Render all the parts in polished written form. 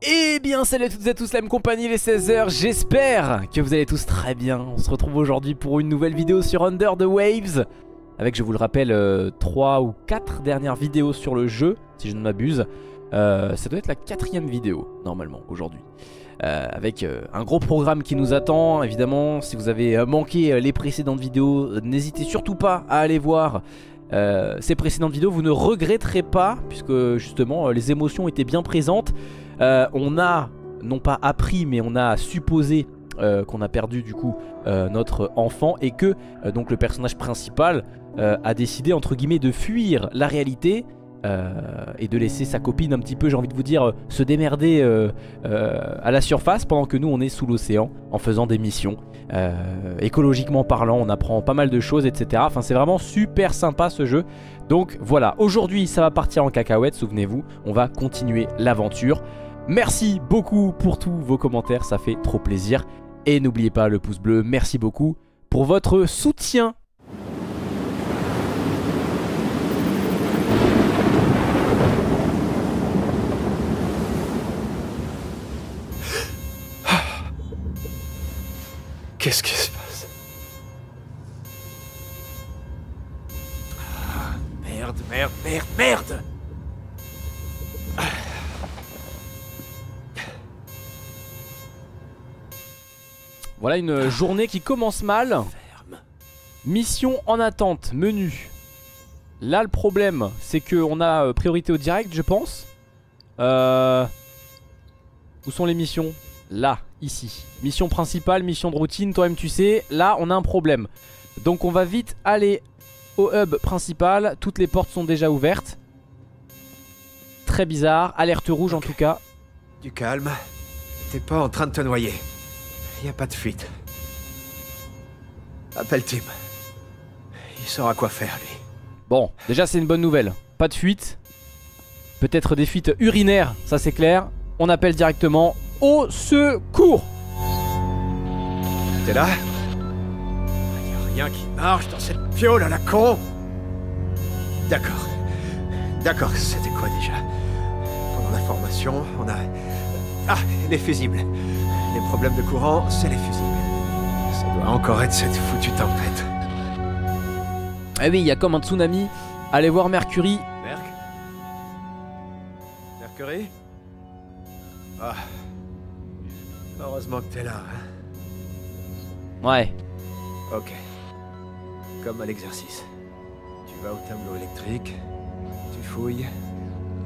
Eh bien salut à toutes et à tous, la même compagnie, les 16h, j'espère que vous allez tous très bien. On se retrouve aujourd'hui pour une nouvelle vidéo sur Under the Waves, avec, je vous le rappelle, 3 ou 4 dernières vidéos sur le jeu, si je ne m'abuse. Ça doit être la 4e vidéo, normalement, aujourd'hui. Avec un gros programme qui nous attend. Évidemment, si vous avez manqué les précédentes vidéos, n'hésitez surtout pas à aller voir ces précédentes vidéos, vous ne regretterez pas, puisque justement les émotions étaient bien présentes. On a, non pas appris, mais on a supposé qu'on a perdu du coup notre enfant, et que donc le personnage principal a décidé, entre guillemets, de fuir la réalité et de laisser sa copine un petit peu, j'ai envie de vous dire, se démerder à la surface, pendant que nous on est sous l'océan en faisant des missions. Écologiquement parlant, on apprend pas mal de choses, etc. Enfin, c'est vraiment super sympa ce jeu. Donc voilà, aujourd'hui ça va partir en cacahuète, souvenez-vous, on va continuer l'aventure. Merci beaucoup pour tous vos commentaires, ça fait trop plaisir. Et n'oubliez pas le pouce bleu, merci beaucoup pour votre soutien. Qu'est-ce qui se passe? Ah, merde! Voilà une journée qui commence mal. Mission en attente, menu. Là, le problème, c'est qu'on a priorité au direct, je pense. Où sont les missions? Là, ici. Mission principale, mission de routine, toi-même tu sais. Là, on a un problème. Donc on va vite aller au hub principal. Toutes les portes sont déjà ouvertes. Très bizarre, alerte rouge en tout cas. Du calme, t'es pas en train de te noyer. Y a pas de fuite. Appelle Tim. Il saura quoi faire lui. Bon, déjà c'est une bonne nouvelle. Pas de fuite. Peut-être des fuites urinaires, ça c'est clair. On appelle directement. Au secours! T'es là? Y a rien qui marche dans cette piole à la con! D'accord, c'était quoi déjà? Pendant la formation, on a... Ah, les fusibles. Les problèmes de courant, c'est les fusibles. Ça doit encore être cette foutue tempête. Ah oui, il y a comme un tsunami. Allez voir Mercury. Mercury? Ah... Heureusement que t'es là, hein. Ouais. Ok. Comme à l'exercice. Tu vas au tableau électrique, tu fouilles,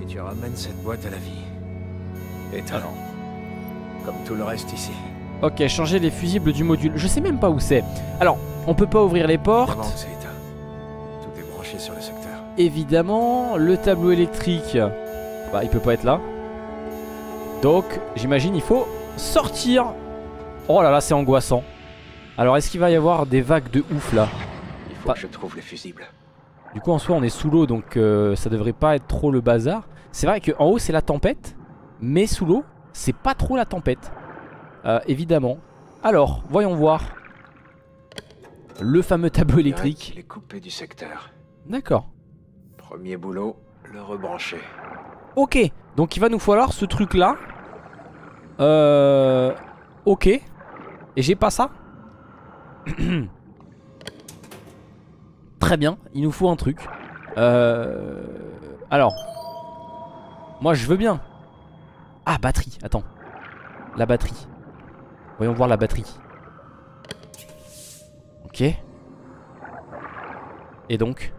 et tu ramènes cette boîte à la vie. Étonnant. Comme tout le reste ici. Ok, changer les fusibles du module. Je sais même pas où c'est. Alors, on peut pas ouvrir les portes. Évidemment, c'est éteint. Tout est branché sur le secteur. Évidemment, le tableau électrique... Bah, il peut pas être là. Donc, j'imagine, il faut... sortir. Oh là là, c'est angoissant. Alors est-ce qu'il va y avoir des vagues de ouf là? Il faut que je trouve les fusibles. Du coup en soi on est sous l'eau, donc ça devrait pas être trop le bazar. C'est vrai qu'en haut c'est la tempête, mais sous l'eau c'est pas trop la tempête, évidemment. Alors voyons voir le fameux tableau électrique. Il est coupé du secteur. D'accord. Premier boulot, le rebrancher. Ok, donc il va nous falloir ce truc là. Ok. Et j'ai pas ça. Très bien, il nous faut un truc. Alors, moi je veux bien. Ah, batterie, attends. La batterie. Voyons voir la batterie. Ok. Et donc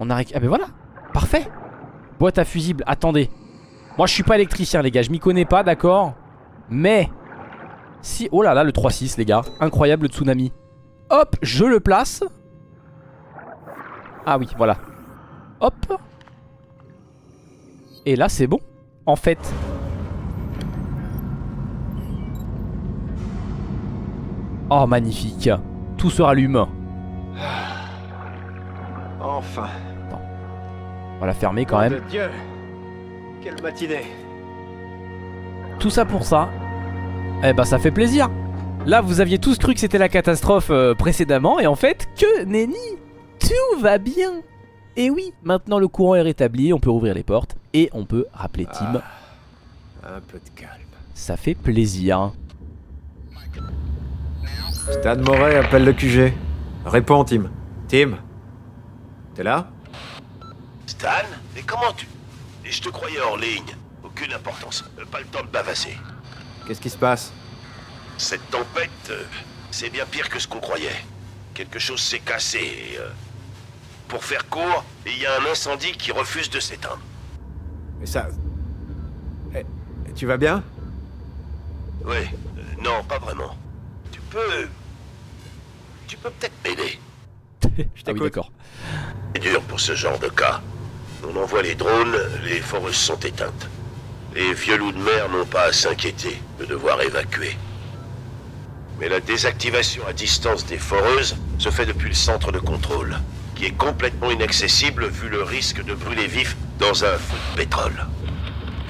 on a... Ah ben voilà, parfait. Boîte à fusibles, attendez. Moi je suis pas électricien les gars, je m'y connais pas, d'accord. Mais si... Oh là là, le 3-6 les gars, incroyable, le tsunami. Hop, je le place. Ah oui, voilà. Hop. Et là c'est bon, en fait. Oh magnifique. Tout se rallume. Enfin. Attends. On va la fermer quand même. Quelle matinée. Tout ça pour ça. Eh ben ça fait plaisir. Là vous aviez tous cru que c'était la catastrophe précédemment. Et en fait que nenni, tout va bien. Et oui, maintenant le courant est rétabli, on peut ouvrir les portes et on peut rappeler Tim. Un peu de calme. Ça fait plaisir. Stan Moret appelle le QG. Réponds, Tim. Tim, t'es là? Stan, mais comment tu... Et je te croyais hors ligne. Aucune importance, pas le temps de bavasser. Qu'est-ce qui se passe? Cette tempête, c'est bien pire que ce qu'on croyait. Quelque chose s'est cassé et, pour faire court, il y a un incendie qui refuse de s'éteindre. Mais ça... Tu vas bien? Oui, non, pas vraiment. Tu peux peut-être m'aider. Je t'écoute. Ah oui, d'accord. C'est dur pour ce genre de cas. On envoie les drones, les foreuses sont éteintes. Les vieux loups de mer n'ont pas à s'inquiéter de devoir évacuer. Mais la désactivation à distance des foreuses se fait depuis le centre de contrôle, qui est complètement inaccessible vu le risque de brûler vif dans un feu de pétrole.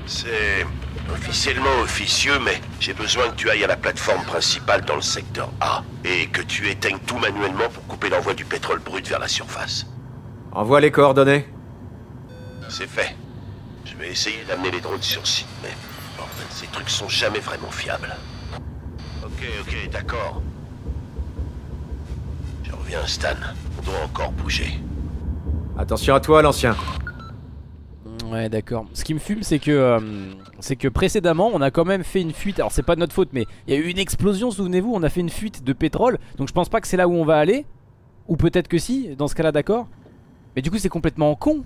C'est officiellement officieux, mais j'ai besoin que tu ailles à la plateforme principale dans le secteur A et que tu éteignes tout manuellement pour couper l'envoi du pétrole brut vers la surface. Envoie les coordonnées. C'est fait. Je vais essayer d'amener les drones sur site, mais bordel, ces trucs sont jamais vraiment fiables. Ok, d'accord. Je reviens, Stan. On doit encore bouger. Attention à toi, l'ancien. Ouais, d'accord. Ce qui me fume, c'est que précédemment on a quand même fait une fuite. Alors c'est pas de notre faute, mais il y a eu une explosion, souvenez-vous, on a fait une fuite de pétrole. Donc je pense pas que c'est là où on va aller. Ou peut-être que si, dans ce cas là, d'accord. Mais du coup c'est complètement con.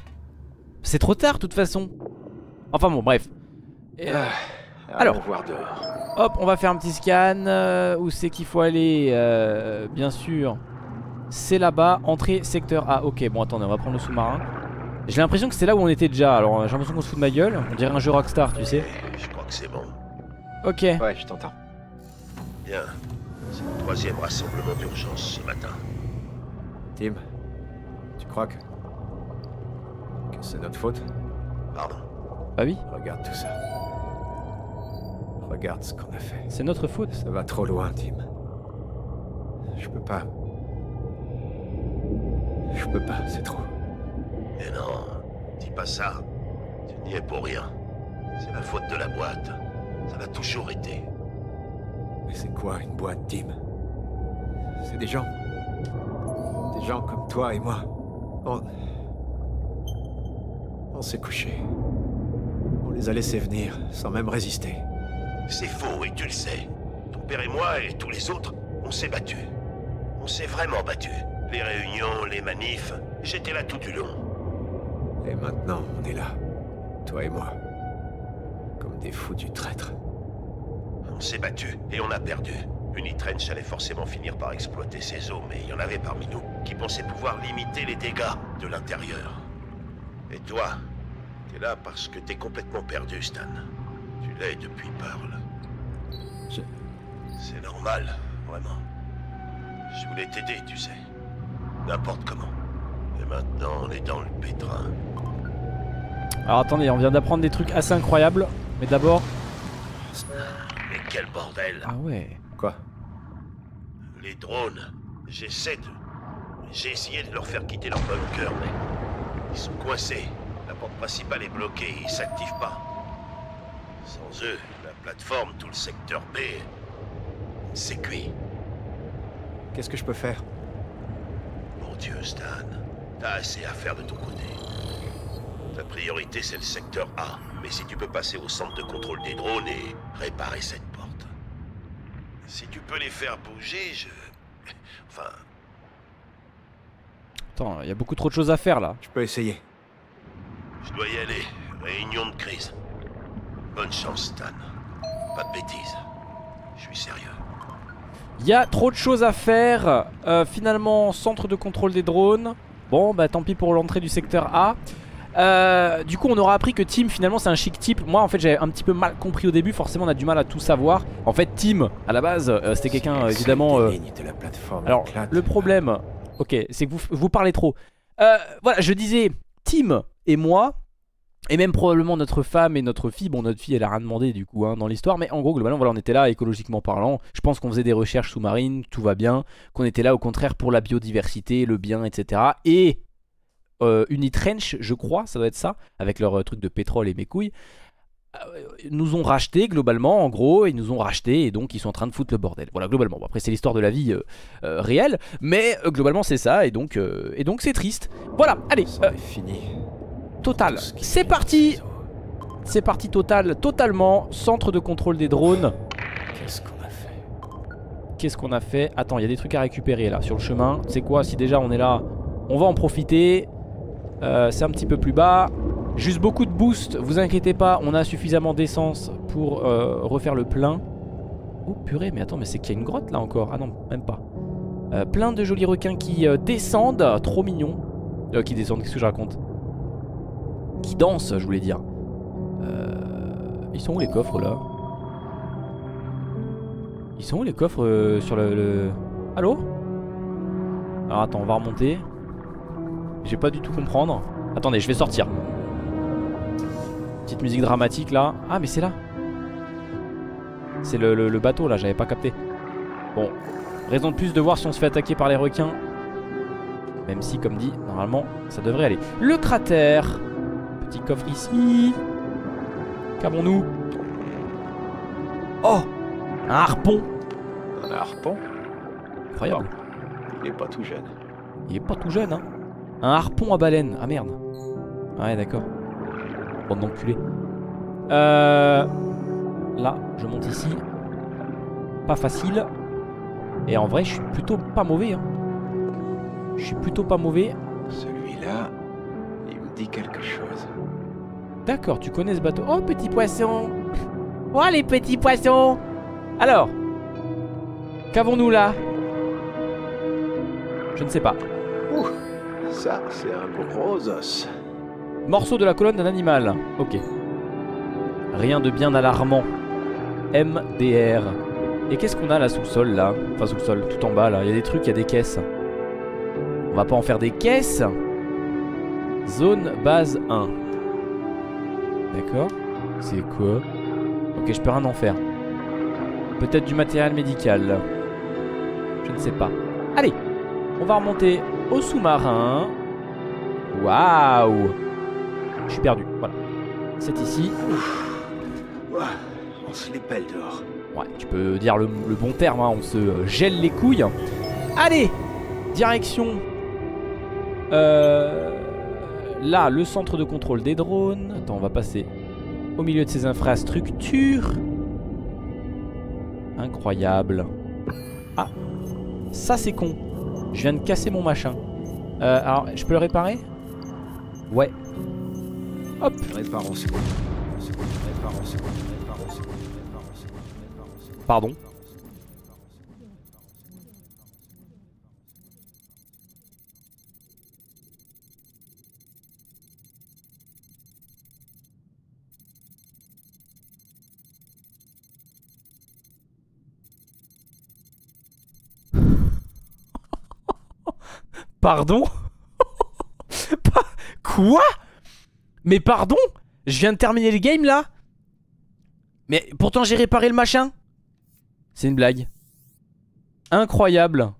C'est trop tard de toute façon. Enfin bon, bref. Alors, hop, on va faire un petit scan. Où c'est qu'il faut aller? Bien sûr, c'est là-bas, entrée secteur A. Ok, bon attendez, on va prendre le sous-marin. J'ai l'impression que c'est là où on était déjà, alors j'ai l'impression qu'on se fout de ma gueule. On dirait un jeu Rockstar, tu sais. Je crois que c'est bon. Ok. Ouais, je t'entends. Bien. C'est le troisième rassemblement d'urgence ce matin. Tim, tu crois que c'est notre faute? Pardon? Ah oui. Regarde tout ça. Regarde ce qu'on a fait. C'est notre faute. Ça va trop loin, Tim. Je peux pas, c'est trop. Mais non, dis pas ça. Tu n'y es pour rien. C'est la faute de la boîte. Ça l'a toujours été. Mais c'est quoi une boîte, Tim? C'est des gens. Des gens comme toi et moi. On s'est couchés. On les a laissés venir, sans même résister. C'est faux, et tu le sais. Ton père et moi, et tous les autres, on s'est battus. On s'est vraiment battus. Les réunions, les manifs, j'étais là tout du long. Et maintenant, on est là, toi et moi, comme des fous du traître. On s'est battu et on a perdu. Unitrench allait forcément finir par exploiter ses eaux, mais il y en avait parmi nous qui pensaient pouvoir limiter les dégâts de l'intérieur. Et toi, t'es là parce que t'es complètement perdu, Stan. Tu l'es depuis Pearl. C'est normal, vraiment. Je voulais t'aider, tu sais. N'importe comment. Et maintenant, on est dans le pétrin. Alors attendez, on vient d'apprendre des trucs assez incroyables. Mais d'abord... Mais quel bordel! Ah ouais. Quoi? Les drones. J'ai essayé de leur faire quitter leur bunker, mais... Ils sont coincés. La porte principale est bloquée, ils s'activent pas. Sans eux, la plateforme, tout le secteur B... C'est cuit. Qu'est-ce que je peux faire? Mon Dieu, Stan... T'as assez à faire de ton côté. Ta priorité, c'est le secteur A. Mais si tu peux passer au centre de contrôle des drones et réparer cette porte. Si tu peux les faire bouger, je... Enfin... Attends, il y a beaucoup trop de choses à faire, là. Je peux essayer. Je dois y aller. Réunion de crise. Bonne chance, Stan. Pas de bêtises. Je suis sérieux. Il y a trop de choses à faire. Finalement, centre de contrôle des drones... Bon bah tant pis pour l'entrée du secteur A. Du coup on aura appris que Tim finalement c'est un chic type. Moi en fait j'avais un petit peu mal compris au début. Forcément on a du mal à tout savoir. En fait Tim à la base c'était quelqu'un évidemment Alors le problème c'est que vous parlez trop. Voilà je disais Tim et moi. Et même probablement notre femme et notre fille. Bon notre fille elle a rien demandé du coup hein, dans l'histoire. Mais en gros globalement voilà, on était là écologiquement parlant. Je pense qu'on faisait des recherches sous-marines, tout va bien. Qu'on était là au contraire pour la biodiversité, le bien etc. Et Unitrench, je crois, ça doit être ça, avec leur truc de pétrole et mes couilles, nous ont racheté globalement, en gros, ils nous ont racheté et donc ils sont en train de foutre le bordel. Voilà, globalement. Bon, après, c'est l'histoire de la vie réelle, mais globalement, c'est ça et donc c'est triste. Voilà, allez, fini. Total, c'est parti. C'est parti total, totalement. Centre de contrôle des drones. Qu'est-ce qu'on a fait? Qu'est-ce qu'on a fait? Attends, il y a des trucs à récupérer là sur le chemin. Tu sais quoi, si déjà on est là, on va en profiter. C'est un petit peu plus bas. Juste beaucoup de boost, vous inquiétez pas, on a suffisamment d'essence pour refaire le plein. Oh purée, mais attends, mais c'est qu'il y a une grotte là encore. Ah non, même pas. Plein de jolis requins qui descendent, trop mignons. Qui descendent, qu'est-ce que je raconte? Qui dansent, je voulais dire. Ils sont où les coffres là? Ils sont où les coffres sur le... Allô? Alors attends, on va remonter. J'ai pas du tout comprendre. Attendez, je vais sortir. Petite musique dramatique là. Ah mais c'est là. C'est le bateau là, j'avais pas capté. Bon, raison de plus de voir si on se fait attaquer par les requins. Même si comme dit, normalement ça devrait aller. Le cratère. Petit coffre ici. Qu'avons-nous? Oh, un harpon. Un harpon? Incroyable. Il est pas tout jeune. Il est pas tout jeune hein. Un harpon à baleine. Ah merde. Ouais d'accord. Bande d'enculés. Là, je monte ici. Pas facile. Et en vrai, je suis plutôt pas mauvais. Hein. Je suis plutôt pas mauvais. Celui-là, il me dit quelque chose. D'accord, tu connais ce bateau. Oh, petit poisson. Oh, les petits poissons. Alors, qu'avons-nous là? Je ne sais pas. Ouh, ça, c'est un gros os. Morceau de la colonne d'un animal. Ok. Rien de bien alarmant. MDR. Et qu'est-ce qu'on a là sous le sol là? Enfin sous le sol, tout en bas là. Il y a des trucs, il y a des caisses. On va pas en faire des caisses. Zone base 1. D'accord. C'est quoi? Ok, je peux rien en faire. Peut-être du matériel médical. Je ne sais pas. Allez, on va remonter au sous-marin. Waouh! Je suis perdu, voilà. C'est ici. Ouh. On se les pèle dehors. Ouais, tu peux dire le bon terme, hein. On se gèle les couilles. Allez, direction. Là, le centre de contrôle des drones. Attends, on va passer au milieu de ces infrastructures. Incroyable. Ah, ça c'est con. Je viens de casser mon machin. Alors, je peux le réparer? Ouais. Hop. Pardon. Pardon. Quoi? Mais pardon, je viens de terminer le game là. Mais pourtant j'ai réparé le machin. C'est une blague. Incroyable.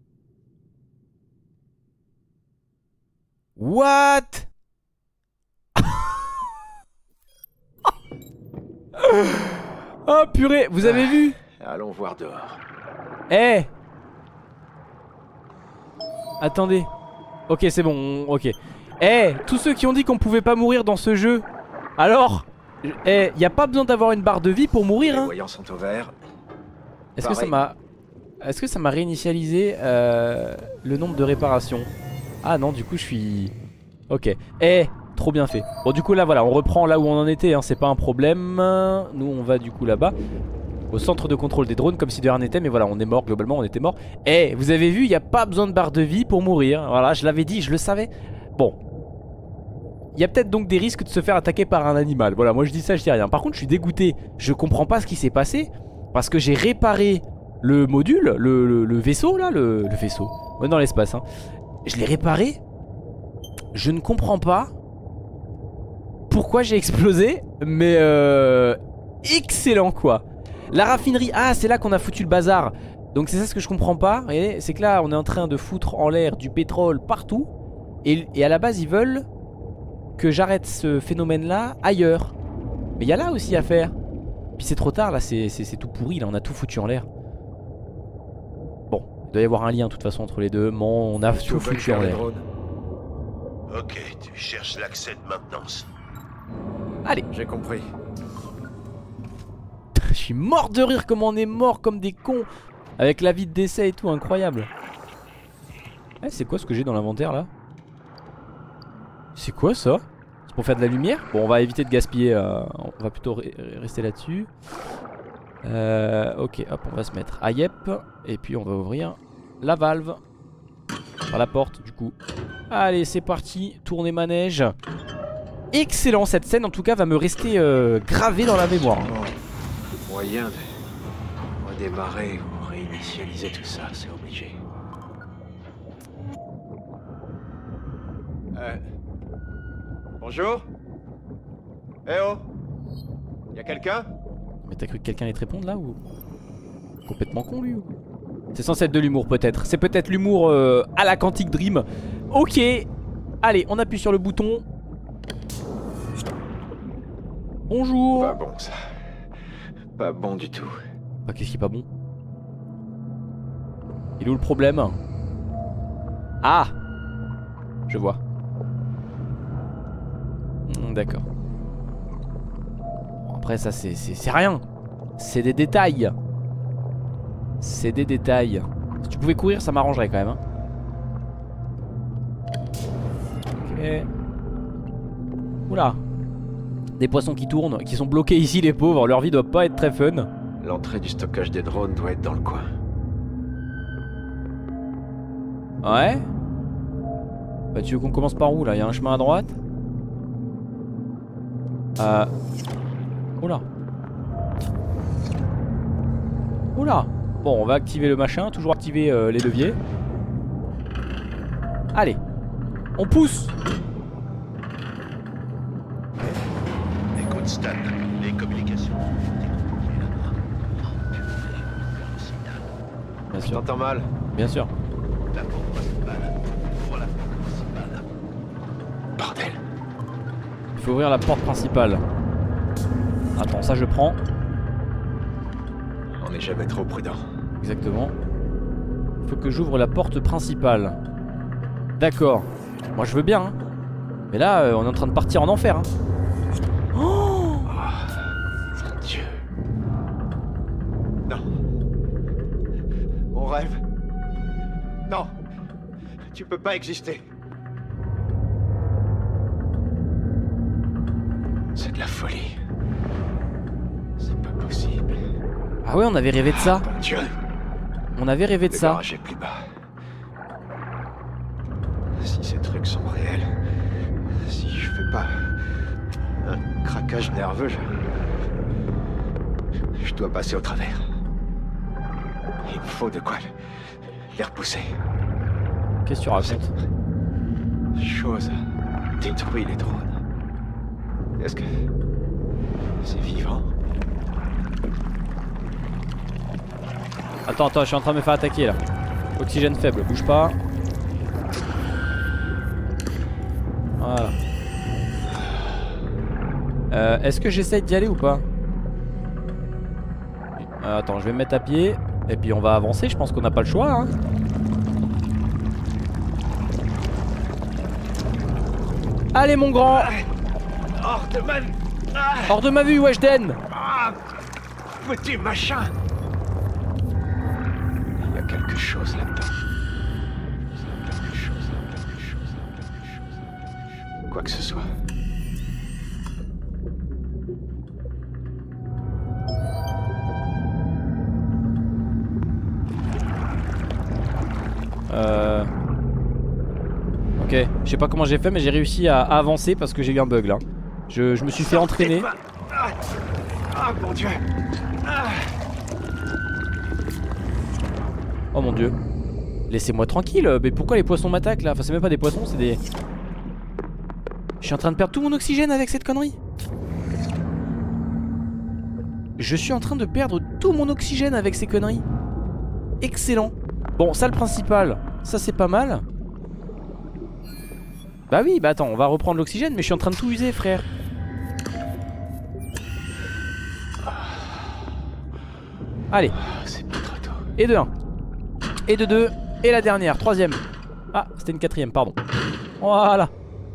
What? Oh purée, vous avez vu? Allons voir dehors. Eh hey. Attendez. Ok c'est bon, ok. Eh, hey, tous ceux qui ont dit qu'on pouvait pas mourir dans ce jeu, alors, hey, y a pas besoin d'avoir une barre de vie pour mourir. Hein. Est-ce que ça m'a, réinitialisé le nombre de réparations? Ah non, du coup je suis, ok. Eh, hey, trop bien fait. Bon du coup là voilà, on reprend là où on en était, hein, c'est pas un problème. Nous on va du coup là-bas, au centre de contrôle des drones, comme si de rien n'était, mais voilà, on est mort globalement, on était mort. Eh, hey, vous avez vu, y a pas besoin de barre de vie pour mourir. Voilà, je l'avais dit, je le savais. Bon, il y a peut-être donc des risques de se faire attaquer par un animal. Voilà, moi je dis ça, je dis rien. Par contre, je suis dégoûté. Je comprends pas ce qui s'est passé parce que j'ai réparé le module, le vaisseau là, le vaisseau. Ouais, dans l'espace. Hein. Je l'ai réparé. Je ne comprends pas pourquoi j'ai explosé, mais excellent quoi. La raffinerie. Ah, c'est là qu'on a foutu le bazar. Donc c'est ça ce que je comprends pas. Regardez, c'est que là, on est en train de foutre en l'air du pétrole partout. Et à la base ils veulent que j'arrête ce phénomène là ailleurs. Mais il y a là aussi à faire. Puis c'est trop tard là, c'est tout pourri là, on a tout foutu en l'air. Bon, il doit y avoir un lien de toute façon entre les deux. Bon, on a tout foutu en l'air. Ok, tu cherches l'accès de maintenance. Allez. J'ai compris. Je suis mort de rire comme on est mort comme des cons. Avec la vie de décès et tout, incroyable. Eh, c'est quoi ce que j'ai dans l'inventaire là? C'est quoi ça? C'est pour faire de la lumière? Bon, on va éviter de gaspiller, on va plutôt rester là-dessus. Ok, hop, on va se mettre à yep. Et puis on va ouvrir la valve. Enfin, la porte du coup. Allez, c'est parti, tournez manège. Excellent, cette scène en tout cas va me rester gravée dans la mémoire. Bon, moyen de redémarrer ou réinitialiser tout ça, c'est obligé. Bonjour. Eh oh, y'a quelqu'un? Mais t'as cru que quelqu'un allait te répondre là ou? Complètement con lui ou? C'est censé être de l'humour peut-être. C'est peut-être l'humour à la Quantic Dream. Ok. Allez, on appuie sur le bouton. Bonjour. Pas bon ça. Pas bon du tout. Ah, qu'est-ce qui est pas bon? Il est où le problème? Ah, je vois. D'accord. Bon, après ça c'est rien. C'est des détails. C'est des détails. Si tu pouvais courir ça m'arrangerait quand même hein. Ok. Oula. Des poissons qui tournent, qui sont bloqués ici les pauvres. Leur vie doit pas être très fun. L'entrée du stockage des drones doit être dans le coin. Ouais. Bah tu veux qu'on commence par où là? Il y a un chemin à droite. Oula. Oula. Bon, on va activer le machin. Toujours activer les leviers. Allez. On pousse. Écoute Stan, les communications. Bien sûr. T'entends mal. Bien sûr. La porte principale. Ouvre la porte principale. Bordel. Faut ouvrir la porte principale. Attends, ça je prends. On n'est jamais trop prudent. Exactement. Faut que j'ouvre la porte principale. D'accord. Moi je veux bien hein. Mais là on est en train de partir en enfer hein. Oh, mon Dieu. Non. Mon rêve. Non. Tu peux pas exister. C'est de la folie. C'est pas possible. Ah ouais, on avait rêvé de ça. Oh, mon Dieu. On avait rêvé de ça. Barrages plus bas. Si ces trucs sont réels, si je fais pas un craquage nerveux, je dois passer au travers. Il me faut de quoi les repousser. Qu'est-ce que tu racontes? Cette chose détruit les drones. Est-ce que c'est vivant? Attends, je suis en train de me faire attaquer là. Oxygène faible, bouge pas. Voilà. Est-ce que j'essaye d'y aller ou pas? Attends, je vais me mettre à pied. Et puis on va avancer, je pense qu'on n'a pas le choix hein. Allez mon grand. Hors de ma vue! Ah. Hors de ma vue, Weshden! Ah, petit machin! Il y a quelque chose là-dedans. Quoi que ce soit. Ok, je sais pas comment j'ai fait, mais j'ai réussi à avancer parce que j'ai eu un bug là. Je me suis fait entraîner. Oh mon Dieu. Laissez-moi tranquille. Mais pourquoi les poissons m'attaquent là? Enfin c'est même pas des poissons, c'est des... Je suis en train de perdre tout mon oxygène avec cette connerie. Je suis en train de perdre tout mon oxygène avec ces conneries. Excellent. Bon, ça le principal. Ça c'est pas mal. Bah oui, bah attends, on va reprendre l'oxygène, mais je suis en train de tout user, frère. Allez. Et de 1. Et de 2. Et la dernière, troisième. Ah, c'était une quatrième, pardon. Voilà.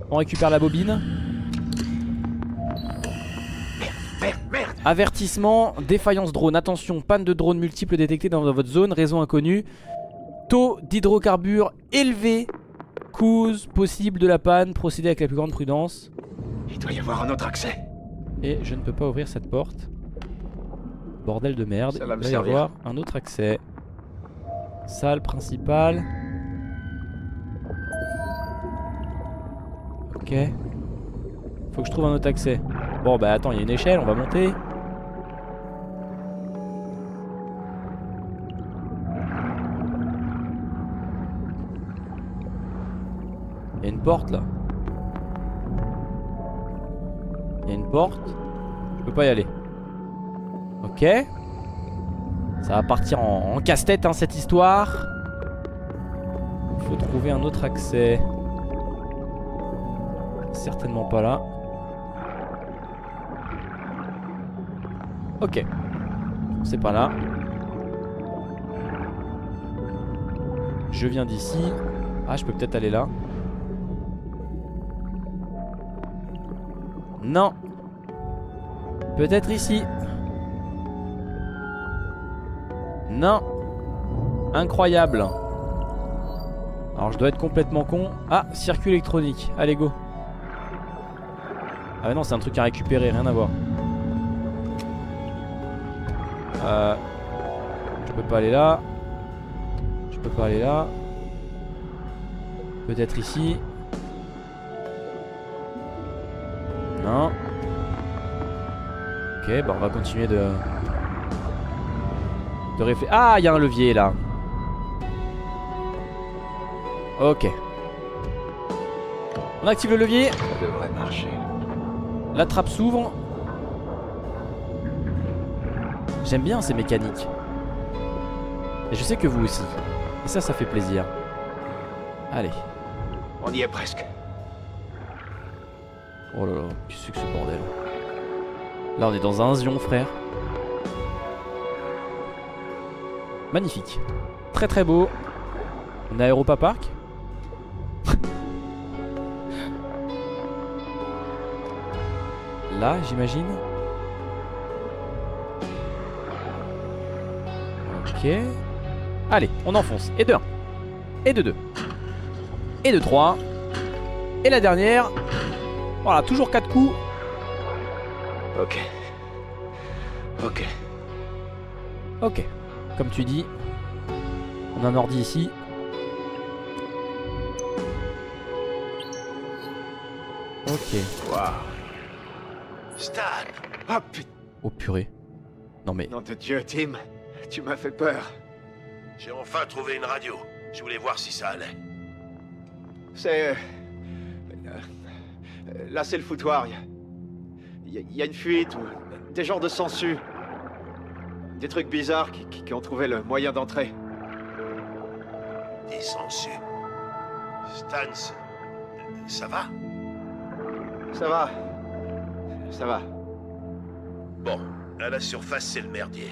On récupère la bobine. Merde. Avertissement, défaillance drone. Attention, panne de drone multiple détectée dans votre zone, raison inconnue. Taux d'hydrocarbures élevé. Cause possible de la panne, procédez avec la plus grande prudence. Il doit y avoir un autre accès. Et je ne peux pas ouvrir cette porte. Bordel de merde. Il doit y avoir un autre accès. Salle principale. Ok. Faut que je trouve un autre accès. Bon bah attends, il y a une échelle, on va monter. Il y a une porte là. Il y a une porte. Je peux pas y aller. Ok. Ça va partir en casse-tête hein, cette histoire. Faut trouver un autre accès. Certainement pas là. Ok. C'est pas là. Je viens d'ici. Ah, je peux peut-être aller là. Non. Peut-être ici. Non. Incroyable. Alors je dois être complètement con. Ah, circuit électronique. Allez go. Ah non, c'est un truc à récupérer, rien à voir. Je peux pas aller là. Je peux pas aller là. Peut-être ici. Non. Ok, bah on va continuer de réfléchir. Ah, il y a un levier là. Ok. On active le levier. Ça devrait marcher. La trappe s'ouvre. J'aime bien ces mécaniques. Et je sais que vous aussi. Et ça, ça fait plaisir. Allez. On y est presque. Oh là là, qu'est-ce que ce bordel. Là, on est dans un zion, frère. Magnifique. Très très beau. On est à Europa Park. Là, j'imagine. Ok. Allez, on enfonce. Et de 1. Et de 2. Et de 3. Et la dernière. Voilà, toujours 4 coups. Ok. Ok. Ok. Comme tu dis. On a un ordi ici. Ok. Wow. Stan. Oh putain. Oh purée. Non mais... Nom de Dieu, Tim. Tu m'as fait peur. J'ai enfin trouvé une radio. Je voulais voir si ça allait. C'est... Là, c'est le foutoir. Il y a une fuite ou des genres de sangsues. Des trucs bizarres qui ont trouvé le moyen d'entrer. Des sangsues. Stan, ça va? Ça va. Ça va. Bon, à la surface, c'est le merdier.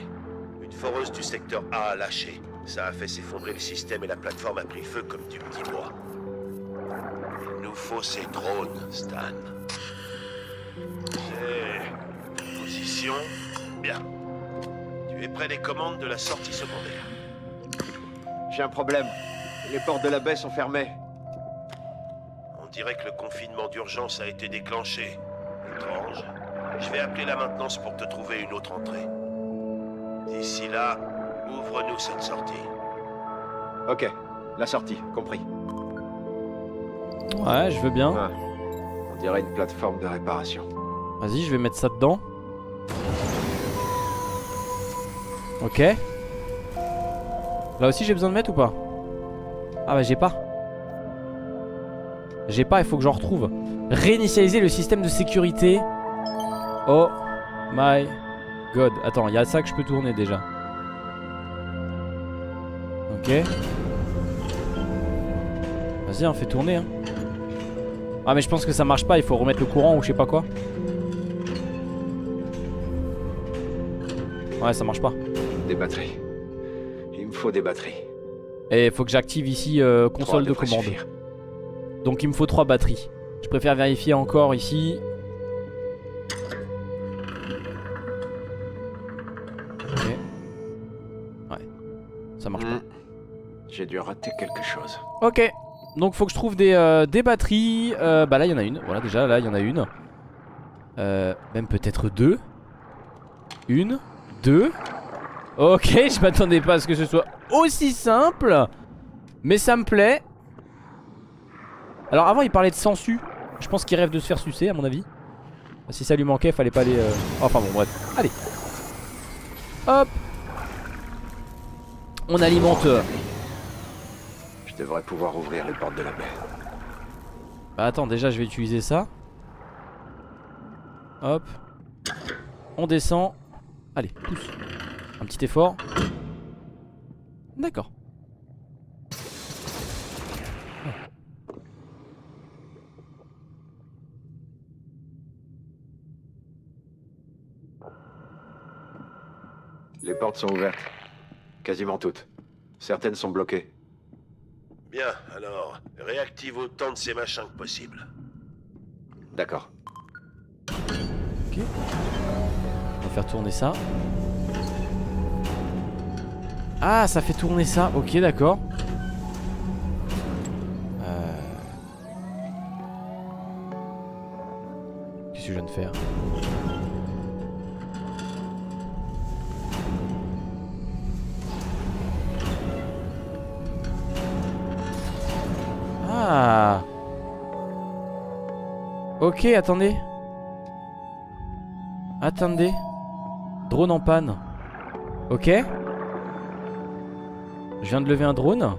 Une foreuse du secteur A a lâché. Ça a fait s'effondrer le système et la plateforme a pris feu comme du petit bois. Il nous faut ces drones, Stan. C'est... Position... Bien. Tu es près des commandes de la sortie secondaire. J'ai un problème. Les portes de la baie sont fermées. On dirait que le confinement d'urgence a été déclenché. Étrange. Je vais appeler la maintenance pour te trouver une autre entrée. D'ici là, ouvre-nous cette sortie. Ok. La sortie, compris. Ouais, je veux bien. Ouais. On dirait une plateforme de réparation. Vas-y, je vais mettre ça dedans. Ok. Là aussi, j'ai besoin de mettre ou pas? Ah bah, j'ai pas. J'ai pas, il faut que j'en retrouve. Réinitialiser le système de sécurité. Oh my god. Attends, il y a ça que je peux tourner déjà. Ok. Vas-y, hein, fais tourner. Hein. Ah mais je pense que ça marche pas, il faut remettre le courant ou je sais pas quoi. Ouais, ça marche pas. Des batteries. Il me faut des batteries. Et il faut que j'active ici console de commande. Donc il me faut 3 batteries. Je préfère vérifier encore ici. Ok. Ouais. Ça marche pas. J'ai dû rater quelque chose. Ok. Donc faut que je trouve des batteries. Bah là il y en a une. Voilà, déjà là il y en a une. Même peut-être 2. Une. 2. Ok, je m'attendais pas à ce que ce soit aussi simple. Mais ça me plaît. Alors avant il parlait de sensu. Je pense qu'il rêve de se faire sucer à mon avis. Si ça lui manquait fallait pas aller Enfin bon bref. Allez. Hop. On alimente. Je devrais pouvoir ouvrir les portes de la mer. Bah attends, déjà je vais utiliser ça. Hop. On descend. Allez, pousse. Un petit effort. D'accord. Oh. Les portes sont ouvertes. Quasiment toutes. Certaines sont bloquées. Bien, alors, réactive autant de ces machins que possible. D'accord. Ok. Faire tourner ça. Ah, ça fait tourner ça. Ok, d'accord. Qu'est-ce que je viens de faire? Ah. Ok, attendez. Attendez. Drone en panne. Ok. Je viens de lever un drone.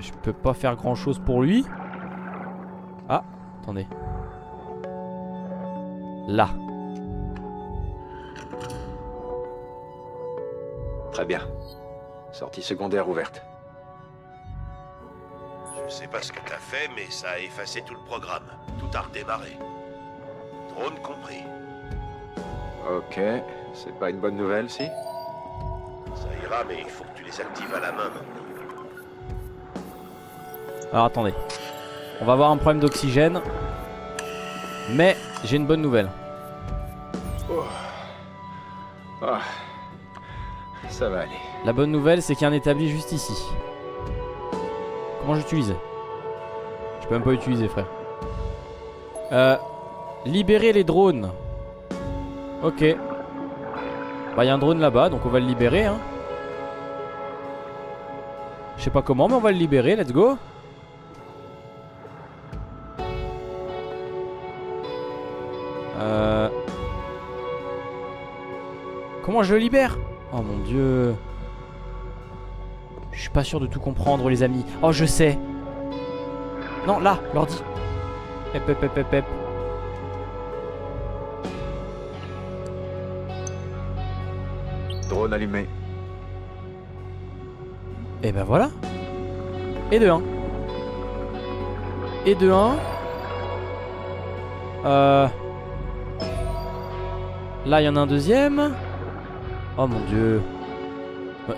Je peux pas faire grand chose pour lui. Ah, attendez. Là. Très bien. Sortie secondaire ouverte. Je sais pas ce que t'as fait, mais ça a effacé tout le programme. Tout a redémarré. Drone compris. Ok, c'est pas une bonne nouvelle, si? Ça ira, mais il faut que tu les actives à la main maintenant. Alors attendez, on va avoir un problème d'oxygène, mais j'ai une bonne nouvelle. Oh. Ah. Ça va aller. La bonne nouvelle, c'est qu'il y a un établi juste ici. Comment j'utilise? Je peux même pas utiliser, frère. Libérer les drones. Ok. Bah y'a un drone là-bas, donc on va le libérer hein. Je sais pas comment mais on va le libérer, let's go. Comment je le libère? Oh mon dieu. Je suis pas sûr de tout comprendre les amis. Oh je sais. Non là, l'ordi. Hep hep hep hep hep. Drone allumé. Et ben voilà. Et de 1. Et de 1. Là il y en a un deuxième. Oh mon dieu.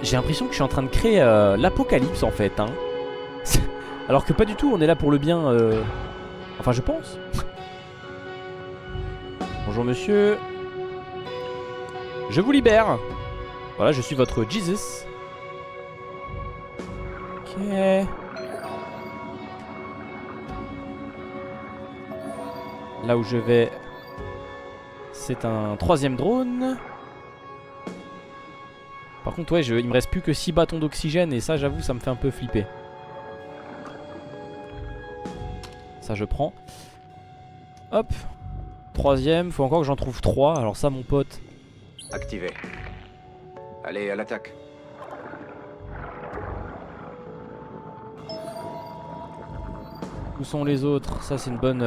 J'ai l'impression que je suis en train de créer l'apocalypse en fait hein. Alors que pas du tout, on est là pour le bien Enfin je pense. Bonjour monsieur. Je vous libère. Voilà, je suis votre Jesus. Ok. Là où je vais, c'est un 3e drone. Par contre, ouais, il me reste plus que 6 bâtons d'oxygène et ça, j'avoue, ça me fait un peu flipper. Ça, je prends. Hop. 3e, faut encore que j'en trouve 3. Alors ça, mon pote. Activé. Allez, à l'attaque. Où sont les autres? Ça, c'est une bonne...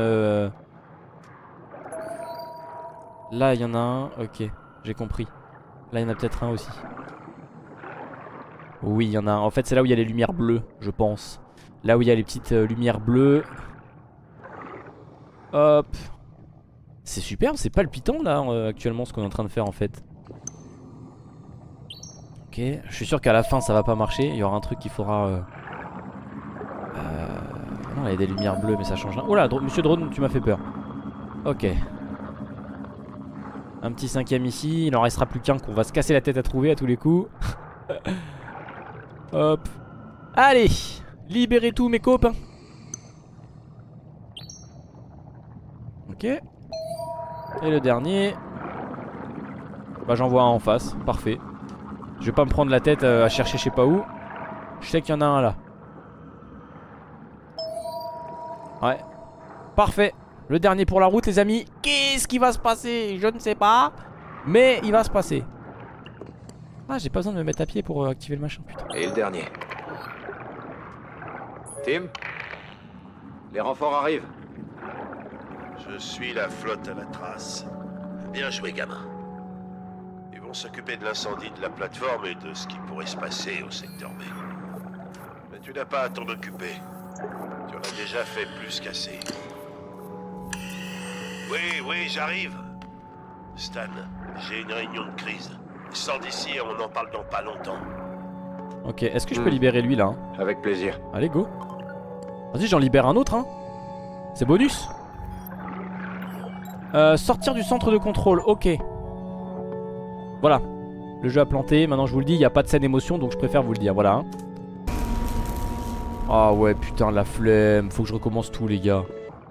Là, il y en a un. Ok, j'ai compris. Là, il y en a peut-être un aussi. Oui, il y en a un. En fait, c'est là où il y a les lumières bleues, je pense. Là où il y a les petites lumières bleues. Hop. C'est superbe, c'est palpitant là actuellement ce qu'on est en train de faire en fait. Ok, je suis sûr qu'à la fin ça va pas marcher. Il y aura un truc qu'il faudra... Non, il y a des lumières bleues mais ça change rien. Oh là, monsieur Drone, tu m'as fait peur. Ok. Un petit cinquième ici, il en restera plus qu'un qu'on va se casser la tête à trouver à tous les coups. Hop. Allez, libérez tous mes copains. Ok. Et le dernier. Bah j'en vois un en face, parfait. Je vais pas me prendre la tête à chercher je sais pas où. Je sais qu'il y en a un là. Ouais. Parfait. Le dernier pour la route les amis. Qu'est-ce qui va se passer? Je ne sais pas. Mais il va se passer. Ah j'ai pas besoin de me mettre à pied pour activer le machin putain. Et le dernier. Tim, les renforts arrivent. Je suis la flotte à la trace. Bien joué gamin. Ils vont s'occuper de l'incendie de la plateforme et de ce qui pourrait se passer au secteur B. Mais tu n'as pas à t'en occuper. Tu en as déjà fait plus qu'assez. Oui, j'arrive. Stan, j'ai une réunion de crise. Sors d'ici et on en parle dans pas longtemps. Ok, est-ce que je peux libérer lui là hein? Avec plaisir. Allez, go. Vas-y, j'en libère un autre hein. C'est bonus. Sortir du centre de contrôle, ok. Voilà. Le jeu a planté, maintenant je vous le dis, il n'y a pas de scène émotion donc je préfère vous le dire, voilà hein. Ah ouais putain la flemme, faut que je recommence tout les gars.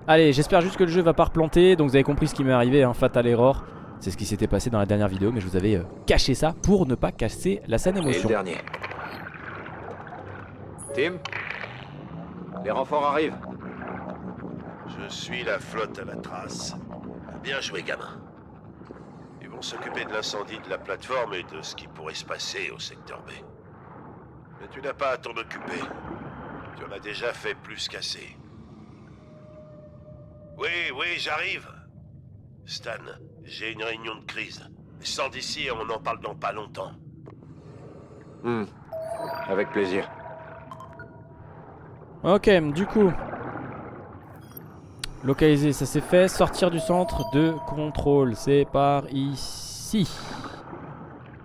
Allez, j'espère juste que le jeu va pas replanter. Donc vous avez compris ce qui m'est arrivé, hein, fatal error. C'est ce qui s'était passé dans la dernière vidéo, mais je vous avais caché ça pour ne pas casser la scène émotion. Et le dernier. Tim, les renforts arrivent. Je suis la flotte à la trace. Bien joué, gamin. Ils vont s'occuper de l'incendie de la plateforme et de ce qui pourrait se passer au secteur B. Mais tu n'as pas à t'en occuper. Tu en as déjà fait plus qu'assez. Oui, j'arrive. Stan, j'ai une réunion de crise. Sors d'ici et on en parle dans pas longtemps. Avec plaisir. Ok, du coup. Localiser, ça c'est fait. Sortir du centre de contrôle. C'est par ici.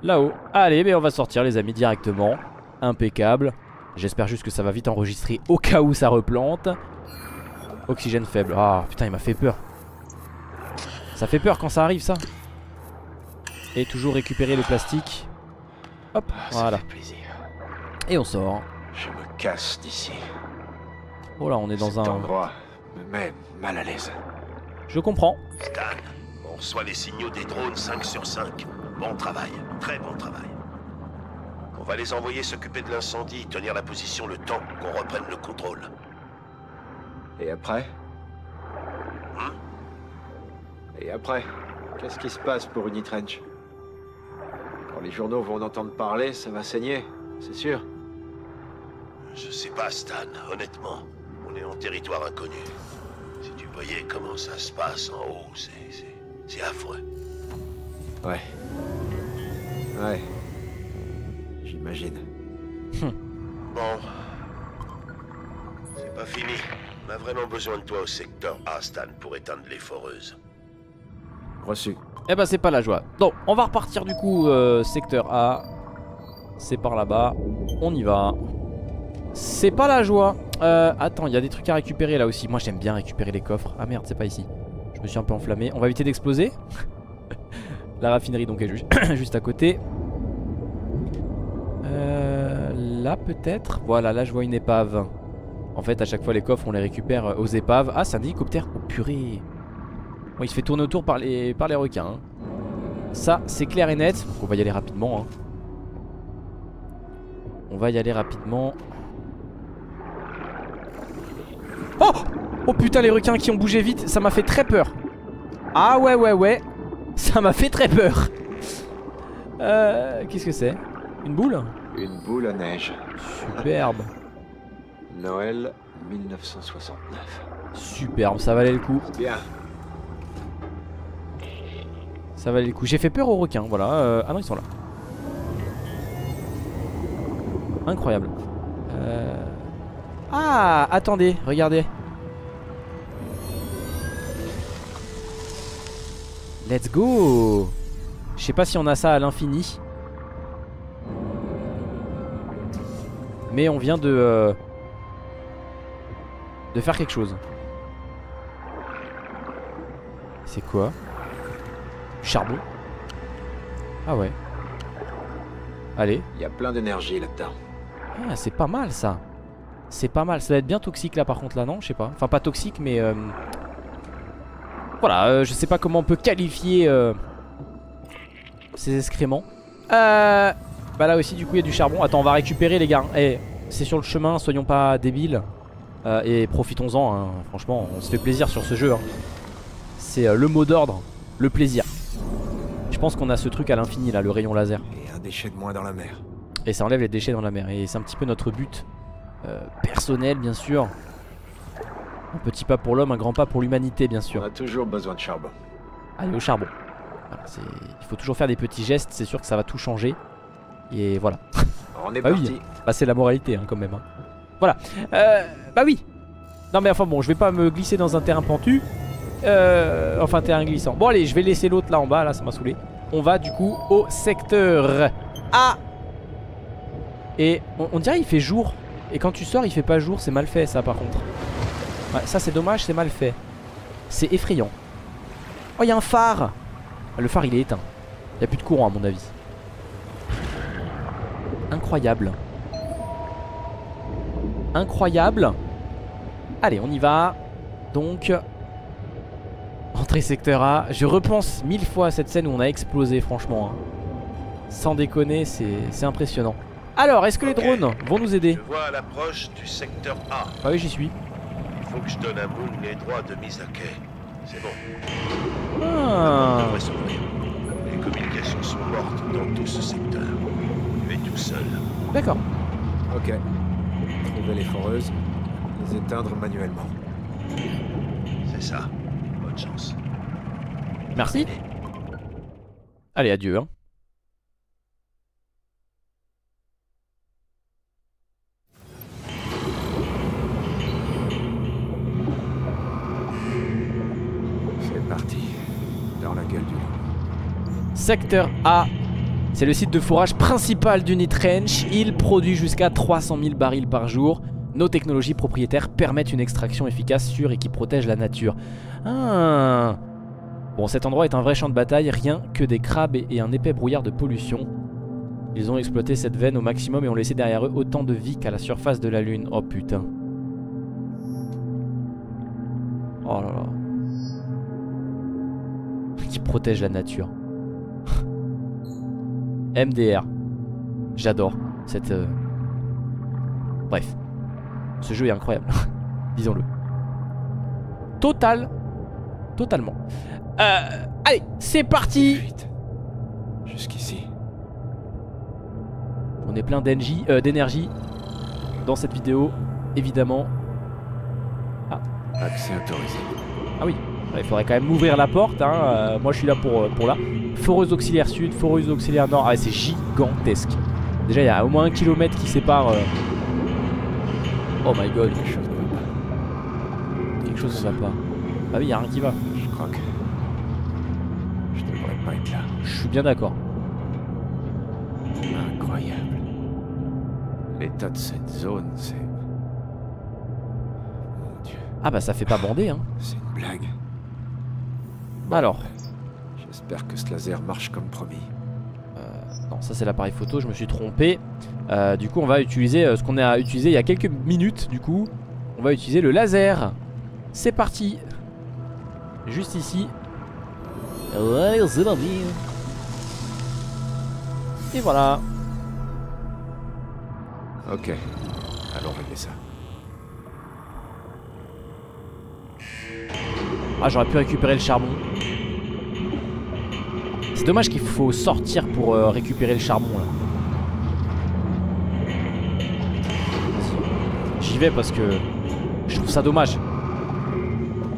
Là-haut. Allez, mais on va sortir les amis directement. Impeccable. J'espère juste que ça va vite enregistrer au cas où ça replante. Oxygène faible. Ah putain il m'a fait peur. Ça fait peur quand ça arrive ça. Et toujours récupérer le plastique. Hop voilà. Et on sort. Je me casse d'ici. Oh là on est dans cet endroit me met mal à l'aise. Je comprends. Stan, on reçoit les signaux des drones 5/5. Bon travail. Très bon travail. On va les envoyer s'occuper de l'incendie. Tenir la position le temps qu'on reprenne le contrôle. Et après? Et après? Qu'est-ce qui se passe pour Unitrench? Quand les journaux vont en entendre parler, ça va saigner, c'est sûr. Je sais pas, Stan, honnêtement. On est en territoire inconnu. Si tu voyais comment ça se passe en haut, c'est affreux. Ouais. Ouais. J'imagine. Bon. C'est pas fini. On a vraiment besoin de toi au secteur A, Stan, pour éteindre les foreuses. Reçu. Eh ben c'est pas la joie. Donc on va repartir du coup secteur A. C'est par là-bas. On y va. C'est pas la joie. Attends, il y a des trucs à récupérer là aussi. Moi j'aime bien récupérer les coffres. Ah merde, c'est pas ici. Je me suis un peu enflammé. On va éviter d'exploser. La raffinerie donc est juste à côté. Là peut-être. Voilà, là je vois une épave. En fait à chaque fois les coffres on les récupère aux épaves. Ah c'est un hélicoptère, oh purée. Bon, il se fait tourner autour par les requins hein. Ça c'est clair et net. Donc, on va y aller rapidement hein. On va y aller rapidement. Oh, oh putain les requins qui ont bougé vite. Ça m'a fait très peur. Ah ouais. Ça m'a fait très peur. Qu'est-ce que c'est? Une boule? Une boule à neige. Superbe. Noël 1969. Superbe, ça valait le coup. Bien. Ça valait le coup. J'ai fait peur aux requins, voilà. Ah non, ils sont là. Incroyable. Ah, attendez, regardez. Let's go. Je sais pas si on a ça à l'infini, mais on vient de faire quelque chose. C'est quoi? Du charbon? Ah ouais. Allez. Il y a plein d'énergie là-dedans. Ah, c'est pas mal ça. C'est pas mal. Ça va être bien toxique là par contre là, non? Je sais pas. Enfin pas toxique mais... Voilà, je sais pas comment on peut qualifier ces excréments. Bah là aussi du coup il y a du charbon. Attends, on va récupérer les gars. Eh, c'est sur le chemin, soyons pas débiles. Et profitons-en, hein. Franchement, on se fait plaisir sur ce jeu. Hein. C'est le mot d'ordre, le plaisir. Je pense qu'on a ce truc à l'infini là, le rayon laser. Et un déchet de moins dans la mer. Et ça enlève les déchets dans la mer. Et c'est un petit peu notre but personnel bien sûr. Un petit pas pour l'homme, un grand pas pour l'humanité bien sûr. On a toujours besoin de charbon. Allez au charbon. Voilà, il faut toujours faire des petits gestes, c'est sûr que ça va tout changer. Et voilà. On est parti. Oui. Bah c'est la moralité hein, quand même. Hein. Voilà. Bah oui. Non mais enfin bon, je vais pas me glisser dans un terrain pentu. Enfin terrain glissant. Bon allez, je vais laisser l'autre là en bas, là ça m'a saoulé. On va du coup au secteur A. Et on dirait il fait jour. Et quand tu sors il fait pas jour, c'est mal fait ça par contre. Ouais, ça c'est dommage, c'est mal fait. C'est effrayant. Oh il y a un phare. Le phare il est éteint. Il n'y a plus de courant à mon avis. Incroyable. Incroyable. Allez on y va. Donc entrée secteur A. Je repense 1000 fois à cette scène où on a explosé franchement. Sans déconner, c'est impressionnant. Alors est-ce que les drones vont nous aider? Je vois à l'approche du secteur A. Ah oui j'y suis. Faut que je donne à Boone les droits de mise à quai. C'est bon. Ah. Les communications sont mortes dans tout ce secteur. Tu es tout seul. D'accord. Ok. Trouver les foreuses, les éteindre manuellement. C'est ça. Bonne chance. Merci. Allez, adieu. Hein. Secteur A, c'est le site de forage principal d'Unitrench. Il produit jusqu'à 300 000 barils par jour. Nos technologies propriétaires permettent une extraction efficace, sûre et qui protège la nature. Ah. Bon, cet endroit est un vrai champ de bataille, rien que des crabes et un épais brouillard de pollution. Ils ont exploité cette veine au maximum et ont laissé derrière eux autant de vie qu'à la surface de la Lune. Oh putain. Oh là là. Qui protège la nature. MDR. J'adore cette... Bref. Ce jeu est incroyable. Disons-le. Totalement. Allez, c'est parti. Jusqu'ici. On est plein d'énergie dans cette vidéo, évidemment. Ah. Accès autorisé. Ah oui. Il faudrait quand même ouvrir la porte hein. Moi je suis là pour là. Foreuse auxiliaire sud, foreuse auxiliaire nord. Ah c'est gigantesque. Déjà il y a au moins 1 kilomètre qui sépare Oh my god. Quelque chose ne va pas. Ah oui il n'y a rien qui va. Je croque. Je devrais pas être là. Je suis bien d'accord. Incroyable. L'état de cette zone c'est... Mon Dieu. Ah bah ça fait pas bander hein. C'est une blague. Alors, j'espère que ce laser marche comme promis. Non, ça c'est l'appareil photo, je me suis trompé. Du coup, on va utiliser ce qu'on a utilisé il y a quelques minutes. Du coup, on va utiliser le laser. C'est parti. Juste ici. Et voilà. Ok, allons régler ça. Ah, j'aurais pu récupérer le charbon. C'est dommage qu'il faut sortir pour récupérer le charbon là. J'y vais parce que je trouve ça dommage.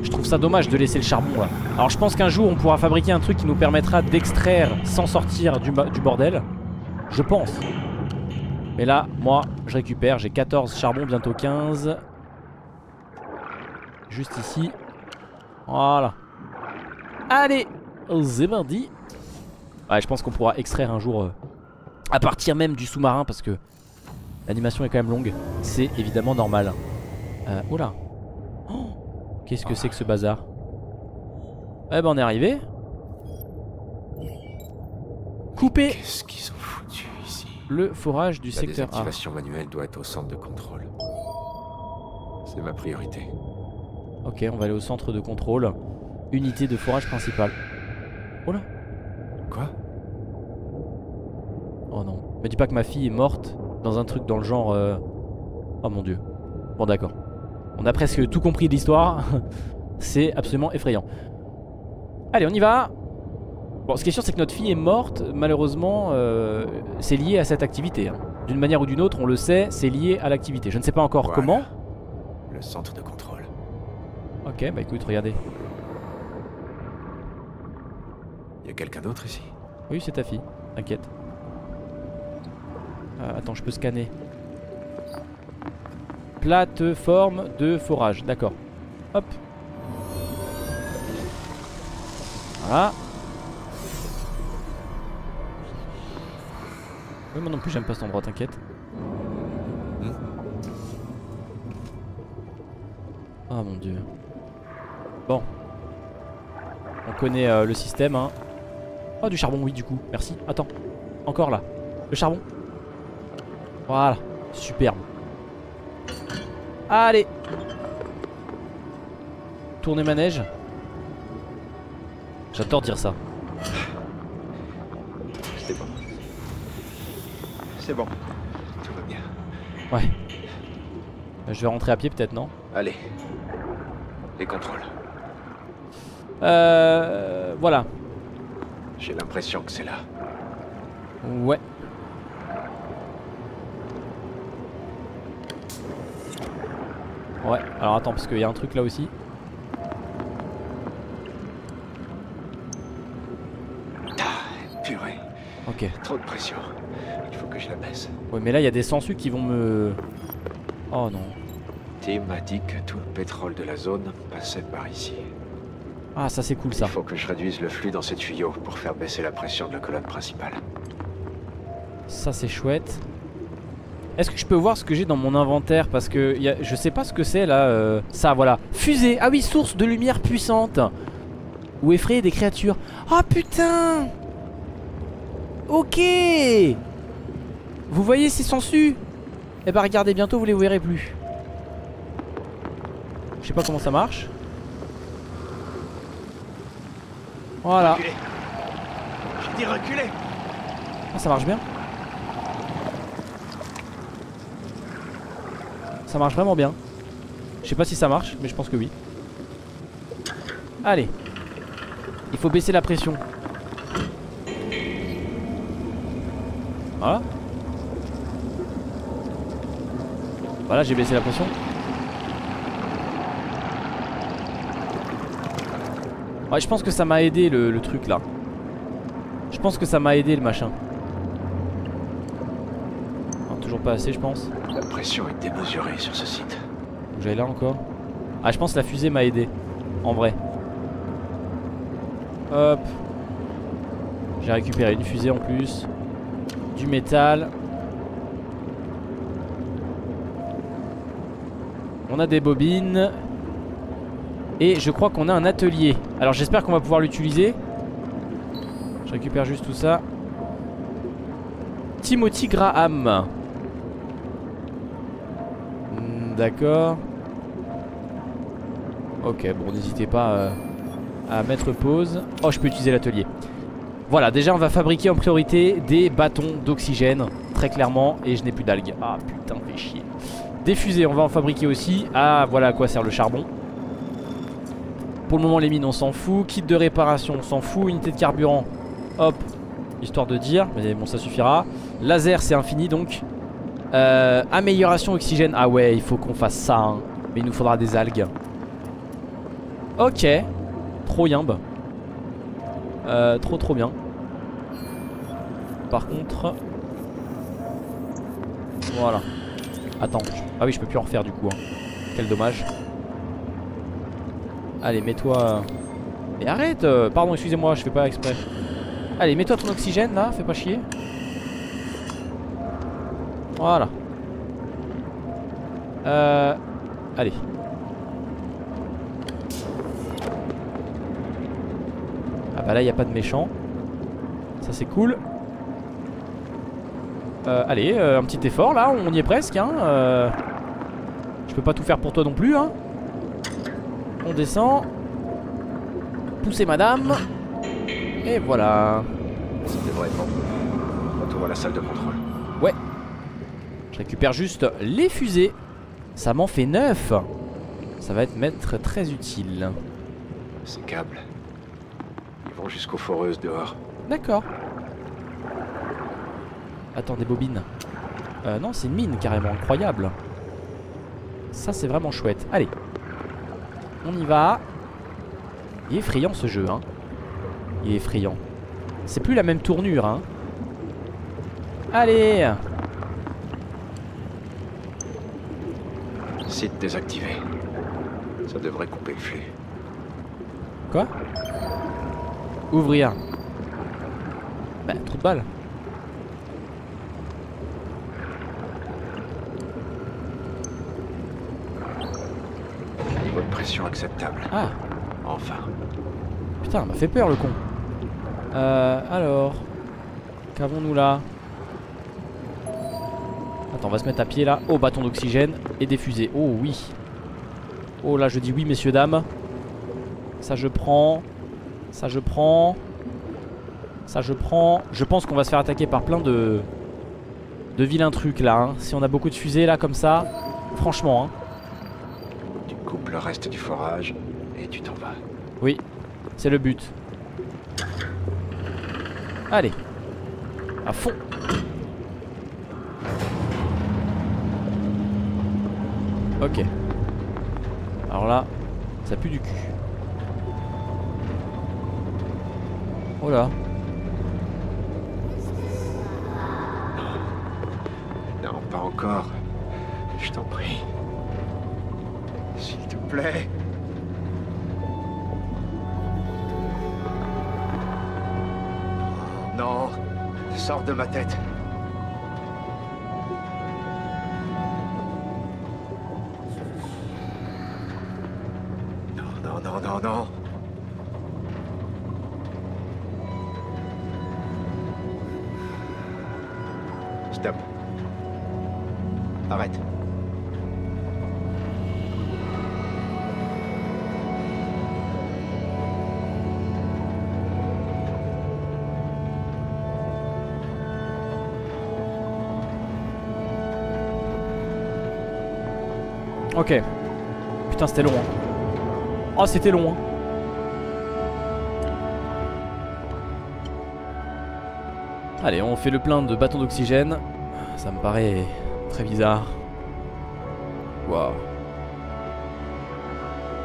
Je trouve ça dommage de laisser le charbon là. Alors je pense qu'un jour on pourra fabriquer un truc qui nous permettra d'extraire sans sortir du bordel. Je pense. Mais là, moi, je récupère. J'ai 14 charbons, bientôt 15. Juste ici. Voilà. Allez, c'est mardi. Ouais, je pense qu'on pourra extraire un jour à partir même du sous-marin parce que l'animation est quand même longue. C'est évidemment normal. Oula. Oh, qu'est-ce que c'est que ce bazar? Eh ben on est arrivé. Coupé. Qu'est-ce qu'ils ont foutu ici? Le forage du secteur A. La désactivation manuelle doit être au centre de contrôle. C'est ma priorité. Ok, on va aller au centre de contrôle. Unité de forage principale. Oula. Quoi? Oh non. Me dis pas que ma fille est morte dans un truc dans le genre... Oh mon dieu. Bon d'accord. On a presque tout compris de l'histoire. C'est absolument effrayant. Allez, on y va. Bon, ce qui est sûr, c'est que notre fille est morte. Malheureusement, c'est lié à cette activité. Hein. D'une manière ou d'une autre, on le sait, c'est lié à l'activité. Je ne sais pas encore voilà. Comment. Le centre de contrôle. Ok, bah écoute, regardez. Il y a quelqu'un d'autre ici? Oui, c'est ta fille. T'inquiète. Attends, je peux scanner. Plateforme de forage. D'accord. Hop. Voilà. Oui, moi non plus j'aime pas cet endroit, t'inquiète. Ah mon dieu. Bon. On connaît le système hein. Oh du charbon, oui du coup, merci. Attends, encore là, le charbon. Voilà, superbe. Allez. Tourner manège. J'adore dire ça. C'est bon. C'est bon. Tout va bien. Ouais. Je vais rentrer à pied peut-être, non? Allez. Les contrôles. Voilà. J'ai l'impression que c'est là. Ouais. Ouais, alors attends, parce qu'il y a un truc là aussi. Okay. Trop de pression, il faut que je la baisse. Ouais mais là il y a des sangsues qui vont me... Oh non. Tim m'a dit que tout le pétrole de la zone passait par ici. Ah ça c'est cool ça. Il faut que je réduise le flux dans ces tuyaux pour faire baisser la pression de la colonne principale. Ça c'est chouette. Est-ce que je peux voir ce que j'ai dans mon inventaire? Parce que y a... je sais pas ce que c'est là ça voilà. Fusée. Ah oui, source de lumière puissante. Ou effrayer des créatures. Ah putain. Ok. Vous voyez ces sangsues? Eh bah regardez, bientôt vous les verrez plus. Je sais pas comment ça marche. Voilà. J'ai dit reculer. Ah ça marche bien. Ça marche vraiment bien. Je sais pas si ça marche mais je pense que oui. Allez. Il faut baisser la pression. Voilà. Voilà, j'ai baissé la pression. Ouais, je pense que ça m'a aidé le truc là. Je pense que ça m'a aidé le machin. Non, toujours pas assez, je pense. La pression est démesurée sur ce site. J'allais là encore. Ah, je pense que la fusée m'a aidé. En vrai. Hop. J'ai récupéré une fusée en plus. Du métal. On a des bobines. Et je crois qu'on a un atelier. Alors j'espère qu'on va pouvoir l'utiliser. Je récupère juste tout ça. Timothy Graham. D'accord. Ok, bon n'hésitez pas à mettre pause. Oh, je peux utiliser l'atelier. Voilà, déjà on va fabriquer en priorité des bâtons d'oxygène, très clairement, et je n'ai plus d'algues. Ah putain, fait chier. Des fusées, on va en fabriquer aussi. Ah, voilà à quoi sert le charbon. Pour le moment, les mines, on s'en fout. Kit de réparation, on s'en fout. Unité de carburant, hop, histoire de dire, mais bon, ça suffira. Laser, c'est infini, donc. Amélioration oxygène, ah ouais, il faut qu'on fasse ça, hein. Mais il nous faudra des algues. Ok, trop yimbe. Trop bien. Par contre Voilà. Attends. Ah oui, je peux plus en refaire du coup. Hein. Quel dommage. Allez, mets-toi... Mais arrête, pardon, excusez-moi, je fais pas exprès. Allez, mets-toi ton oxygène là, fais pas chier. Voilà. Allez. Ah bah là, il n'y a pas de méchant. Ça, c'est cool. Allez, un petit effort là, on y est presque. Hein, je peux pas tout faire pour toi non plus. Hein. On descend. Poussez madame. Et voilà. C'était vraiment bon. On voit la salle de contrôle. Ouais. Je récupère juste les fusées. Ça m'en fait 9. Ça va être très utile. Ces câbles. Ils vont jusqu'aux foreuses dehors. D'accord. Attends, des bobines. Non, c'est une mine carrément, incroyable. Ça, c'est vraiment chouette. Allez. On y va. Il est effrayant ce jeu, hein. Il est effrayant. C'est plus la même tournure, hein. Allez. Site désactivé. Ça devrait couper le flux. Quoi? Ouvrir. Bah, trou de balle. Niveau de pression acceptable. Ah. Enfin. Putain, m'a fait peur le con. Alors. Qu'avons-nous là? Attends, on va se mettre à pied là. Oh, bâton d'oxygène et des fusées. Oh oui. Oh là, je dis oui, messieurs, dames. Ça, je prends. Ça, je prends. Ça, je prends. Je pense qu'on va se faire attaquer par plein de. De vilains trucs là. Hein. Si on a beaucoup de fusées là, comme ça. Franchement, hein. Tu coupes le reste du forage. Et tu t'en vas. Oui, c'est le but. Allez, à fond. Ok. Alors là, ça pue du cul. Oh là. Non, non, pas encore. Je t'en prie. S'il te plaît. Non, sors de ma tête. Non, non, non, non, non. Stop. Arrête. Ok. Putain, c'était long. Hein. Oh, c'était long. Hein. Allez, on fait le plein de bâtons d'oxygène. Ça me paraît très bizarre. Waouh.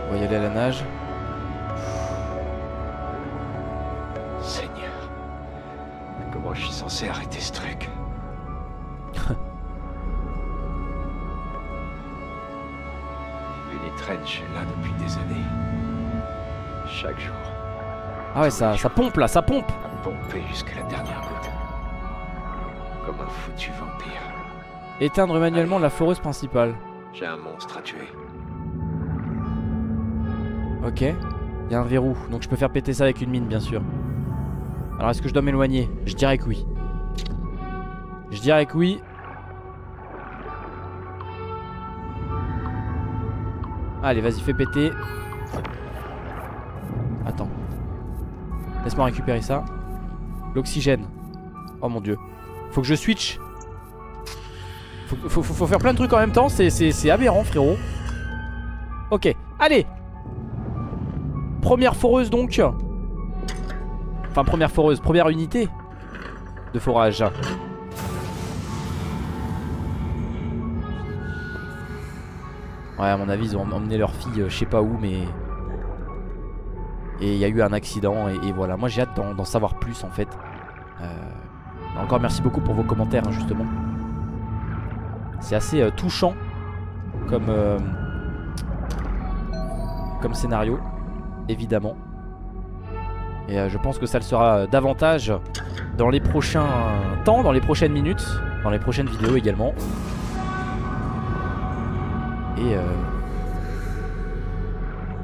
On va y aller à la nage. Seigneur. Comment je suis censé arrêter ce truc? Unitrench est là depuis des années. Chaque jour. Ah ouais, ça pompe là, ça pompe. Pomper jusqu'à la dernière goutte. Comme un foutu vampire. Éteindre manuellement la foreuse principale. J'ai un monstre à tuer. Ok. Il y a un verrou, donc je peux faire péter ça avec une mine, bien sûr. Alors est-ce que je dois m'éloigner? Je dirais que oui. Je dirais que oui. Allez, vas-y, fais péter. Attends. Laisse-moi récupérer ça. L'oxygène. Oh mon dieu. Faut que je switch. Faut faire plein de trucs en même temps. C'est aberrant, frérot. Ok, allez. Première foreuse donc. Enfin, première foreuse. Première unité de forage. Ouais, à mon avis, ils ont emmené leur fille, je sais pas où, mais... Et il y a eu un accident, et voilà. Moi, j'ai hâte d'en savoir plus, en fait. Encore merci beaucoup pour vos commentaires, hein, justement. C'est assez touchant comme, comme scénario, évidemment. Et je pense que ça le sera davantage dans les prochains temps, dans les prochaines minutes, dans les prochaines vidéos également.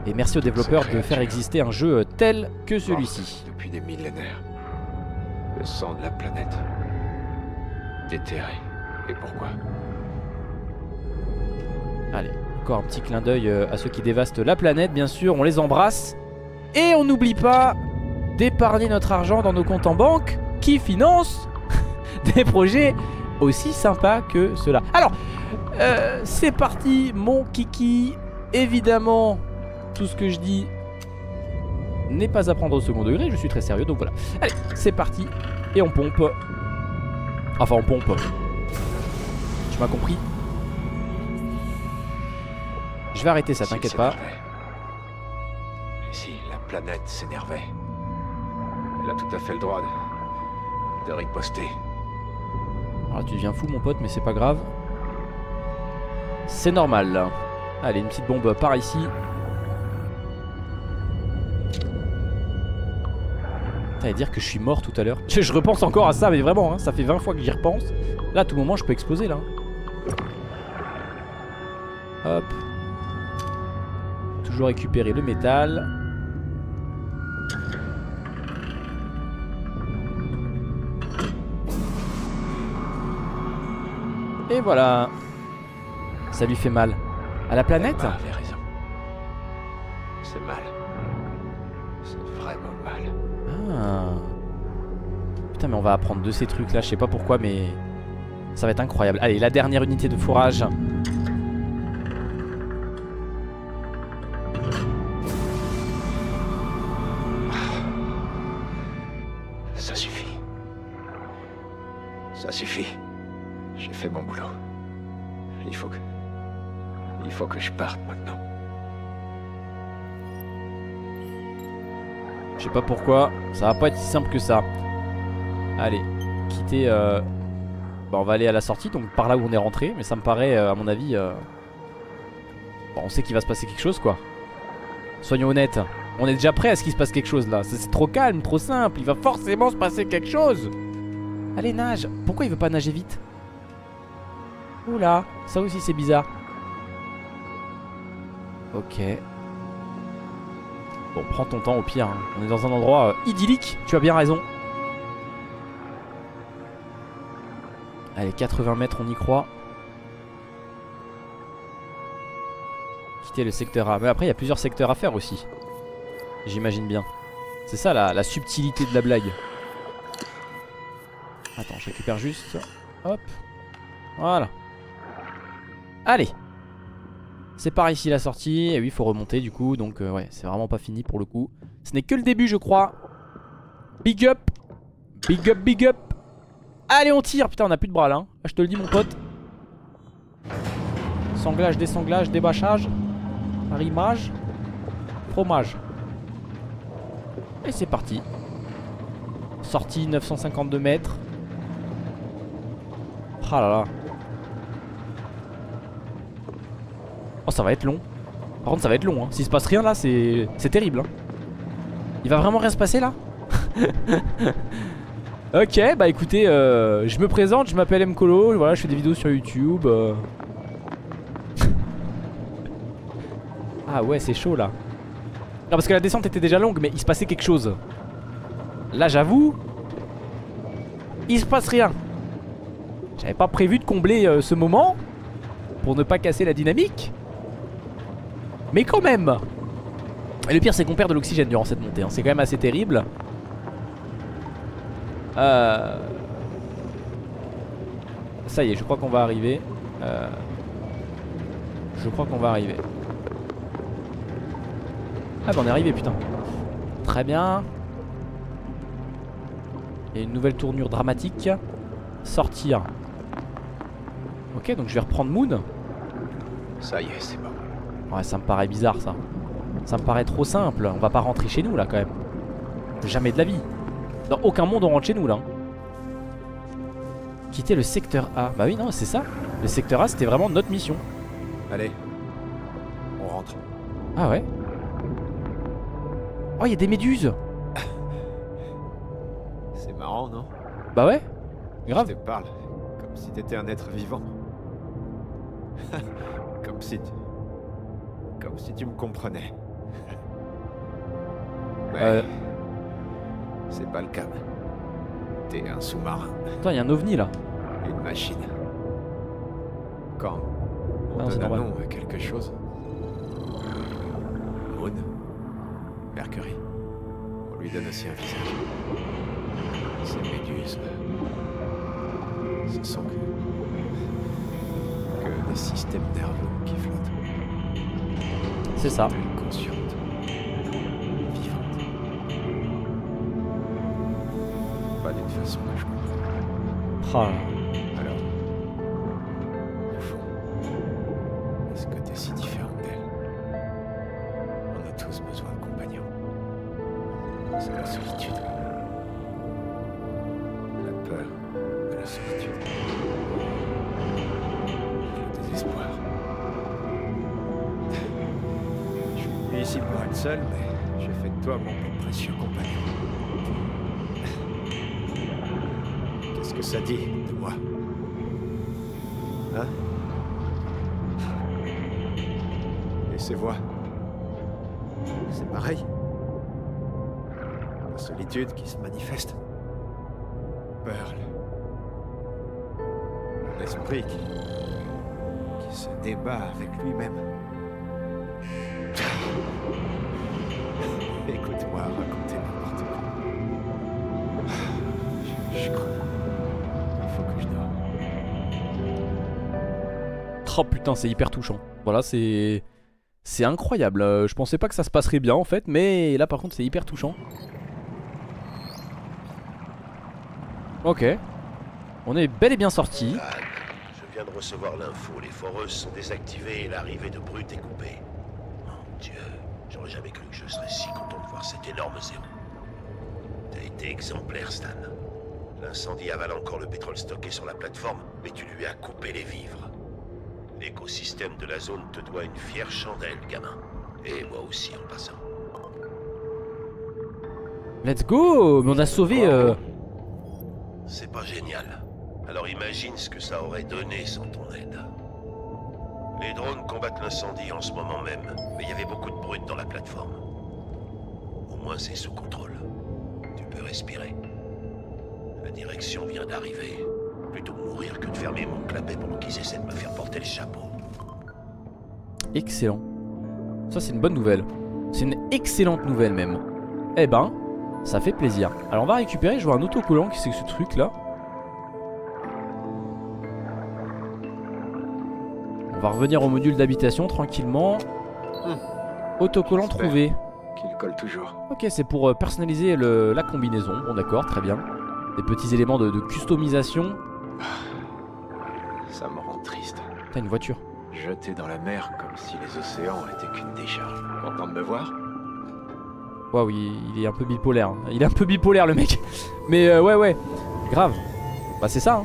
Et merci aux développeurs de faire exister un jeu tel que celui-ci. Depuis des millénaires, le sang de la planète déterré. Et pourquoi? Allez, encore un petit clin d'œil à ceux qui dévastent la planète, bien sûr. On les embrasse et on n'oublie pas d'épargner notre argent dans nos comptes en banque qui financent des projets aussi sympas que cela. Alors, c'est parti mon kiki. Évidemment, tout ce que je dis n'est pas à prendre au second degré, je suis très sérieux, donc voilà. Allez, c'est parti et on pompe. Enfin, on pompe. Tu m'as compris. Je vais arrêter ça, t'inquiète pas. Si la planète s'énervait, elle a tout à fait le droit de riposter. Alors tu deviens fou mon pote, mais c'est pas grave. C'est normal. Allez, une petite bombe par ici. Putain, à dire que je suis mort tout à l'heure. Je repense encore à ça, mais vraiment, hein, ça fait 20 fois que j'y repense. Là, à tout moment, je peux exploser, là. Hop. Toujours récupérer le métal. Et voilà. Ça lui fait mal. À la planète ? Emma avait raison. C'est mal. C'est vraiment mal. Ah. Putain, mais on va apprendre de ces trucs là. Je sais pas pourquoi, mais ça va être incroyable. Allez, la dernière unité de fourrage. Ça suffit. Ça suffit. J'ai fait mon boulot. Il faut que je parte maintenant. Je sais pas pourquoi, ça va pas être si simple que ça. Allez, quitter. Bah on va aller à la sortie, donc par là où on est rentré, mais ça me paraît, à mon avis. Bon, on sait qu'il va se passer quelque chose, quoi. Soyons honnêtes, on est déjà prêt à ce qu'il se passe quelque chose là. C'est trop calme, trop simple, il va forcément se passer quelque chose. Allez, nage. Pourquoi il veut pas nager vite? Oula, ça aussi c'est bizarre. Ok. Bon, prends ton temps au pire, hein. On est dans un endroit idyllique, tu as bien raison. Allez, 80 mètres, on y croit. Quitter le secteur A. Mais après, il y a plusieurs secteurs à faire aussi. J'imagine bien. C'est ça la subtilité de la blague. Attends, je récupère juste. Hop. Voilà. Allez. C'est par ici la sortie. Et oui, il faut remonter du coup. Donc ouais, c'est vraiment pas fini pour le coup. Ce n'est que le début, je crois. Big up. Big up, big up. Allez, on tire. Putain, on a plus de bras là, hein. Je te le dis mon pote. Sanglage, désanglage, débâchage. Rimage. Fromage. Et c'est parti. Sortie 952 mètres. Ah là là. Oh, ça va être long. Par contre ça va être long, hein. S'il se passe rien là, c'est terrible, hein. Il va vraiment rien se passer là. Ok, bah écoutez, je me présente, je m'appelle MColo, voilà, je fais des vidéos sur YouTube. Ah ouais, c'est chaud là. Non, parce que la descente était déjà longue, mais il se passait quelque chose. Là j'avoue, il se passe rien. J'avais pas prévu de combler ce moment pour ne pas casser la dynamique. Mais quand même. Et le pire c'est qu'on perd de l'oxygène durant cette montée, hein. C'est quand même assez terrible. Ça y est, je crois qu'on va arriver. Je crois qu'on va arriver. Ah bah on est arrivé, putain. Très bien. Et une nouvelle tournure dramatique. Sortir. Ok, donc je vais reprendre Moon. Ça y est, c'est bon. Ouais, ça me paraît bizarre ça. Ça me paraît trop simple. On va pas rentrer chez nous là quand même. Jamais de la vie. Dans aucun monde on rentre chez nous là. Quitter le secteur A. Bah oui, non, c'est ça. Le secteur A, c'était vraiment notre mission. Allez, on rentre. Ah ouais. Oh, il y a des méduses. C'est marrant, non? Bah ouais, grave. Je te parle comme si t'étais un être vivant. Comme si tu me comprenais. Ouais. C'est pas le cas. T'es un sous-marin. Attends, il y a un ovni là. Une machine. Quand on donne un nom à quelque chose. Moon. Mercury. On lui donne aussi un visage. Ces méduses. Ce sont que des systèmes nerveux qui flottent. C'est ça. Consciente, vivante. Pas d'une façon que je comprends. Oh. Alors, au fond, est-ce que t'es si différente d'elle? On a tous besoin de compagnons. C'est la solitude. La peur de la solitude. Le désespoir. Ici pour être seul, mais j'ai fait de toi mon plus précieux compagnon. Qu'est-ce que ça dit de moi? Hein? Et ces voix? C'est pareil. La solitude qui se manifeste. Pearl. L'esprit qui se débat avec lui-même. Écoute-moi raconter n'importe quoi. Je crois. Il faut que je dorme. Oh putain, c'est hyper touchant. Voilà, c'est incroyable. Je pensais pas que ça se passerait bien en fait, mais là par contre c'est hyper touchant. Ok. On est bel et bien sortis. Je viens de recevoir l'info. Les foreuses sont désactivées et l'arrivée de brutes est coupée. Dieu, j'aurais jamais cru que je serais si content de voir cet énorme zéro. T'as été exemplaire, Stan. L'incendie avale encore le pétrole stocké sur la plateforme, mais tu lui as coupé les vivres. L'écosystème de la zone te doit une fière chandelle, gamin. Et moi aussi, en passant. Let's go! Mais on a sauvé... C'est pas génial. Alors imagine ce que ça aurait donné sans ton aide. Les drones combattent l'incendie en ce moment même, mais il y avait beaucoup de brutes dans la plateforme. Au moins c'est sous contrôle. Tu peux respirer. La direction vient d'arriver. Plutôt mourir que de fermer mon clapet pendant qu'ils essaient de me faire porter le chapeau. Excellent. Ça c'est une bonne nouvelle. C'est une excellente nouvelle même. Eh ben, ça fait plaisir. Alors on va récupérer, je vois un autocollant qui c'est ce truc là. On va revenir au module d'habitation tranquillement. Autocollant trouvé. Qu'il colle toujours. Ok, c'est pour personnaliser la combinaison. Bon d'accord, très bien. Des petits éléments de customisation. Ça me rend triste. T'as une voiture. Jeté dans la mer comme si les océans étaient qu'une décharge. Content de me voir. Waouh, il est un peu bipolaire. Il est un peu bipolaire le mec. Mais ouais, grave. Bah c'est ça hein.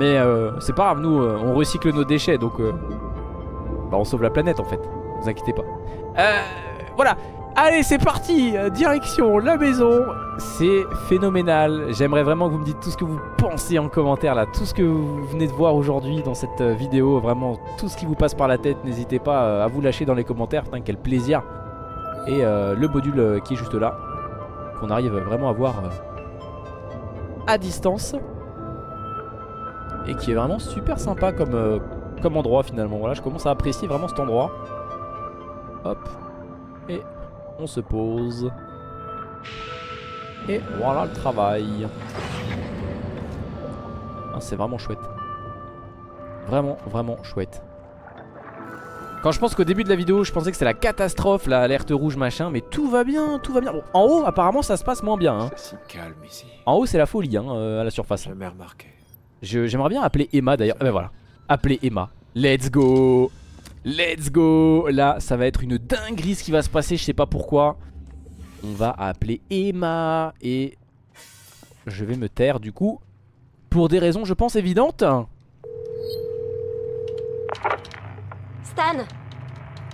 Mais c'est pas grave, nous on recycle nos déchets donc bah on sauve la planète en fait, vous inquiétez pas. Voilà, allez c'est parti, direction la maison, c'est phénoménal. J'aimerais vraiment que vous me dites tout ce que vous pensez en commentaire là, tout ce que vous venez de voir aujourd'hui dans cette vidéo, vraiment tout ce qui vous passe par la tête, n'hésitez pas à vous lâcher dans les commentaires, putain quel plaisir. Et le module qui est juste là, qu'on arrive vraiment à voir à distance. Et qui est vraiment super sympa comme endroit finalement. Voilà, je commence à apprécier vraiment cet endroit. Hop. Et on se pose. Et voilà le travail. Ah, c'est vraiment chouette. Vraiment chouette. Quand je pense qu'au début de la vidéo, je pensais que c'était la catastrophe, l'alerte rouge machin, mais tout va bien, tout va bien. Bon, en haut, apparemment, ça se passe moins bien. Hein. C'est si calme ici. En haut, c'est la folie hein, à la surface. Jamais remarqué. J'aimerais bien appeler Emma d'ailleurs. Ben voilà, appeler Emma. Let's go. Let's go. Là, ça va être une dinguerie ce qui va se passer. Je sais pas pourquoi. On va appeler Emma. Et je vais me taire du coup. Pour des raisons, je pense, évidentes. Stan!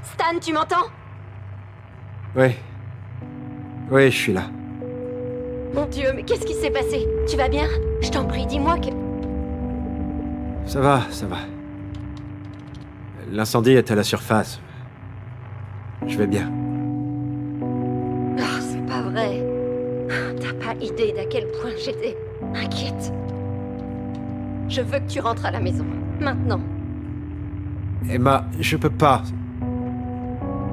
Stan, tu m'entends? Oui. Oui, je suis là. Mon Dieu, mais qu'est-ce qui s'est passé? Tu vas bien? Je t'en prie, dis-moi que... Ça va, ça va. L'incendie est à la surface. Je vais bien. Oh, c'est pas vrai. T'as pas idée d'à quel point j'étais inquiète. Je veux que tu rentres à la maison. Maintenant. Emma, je peux pas.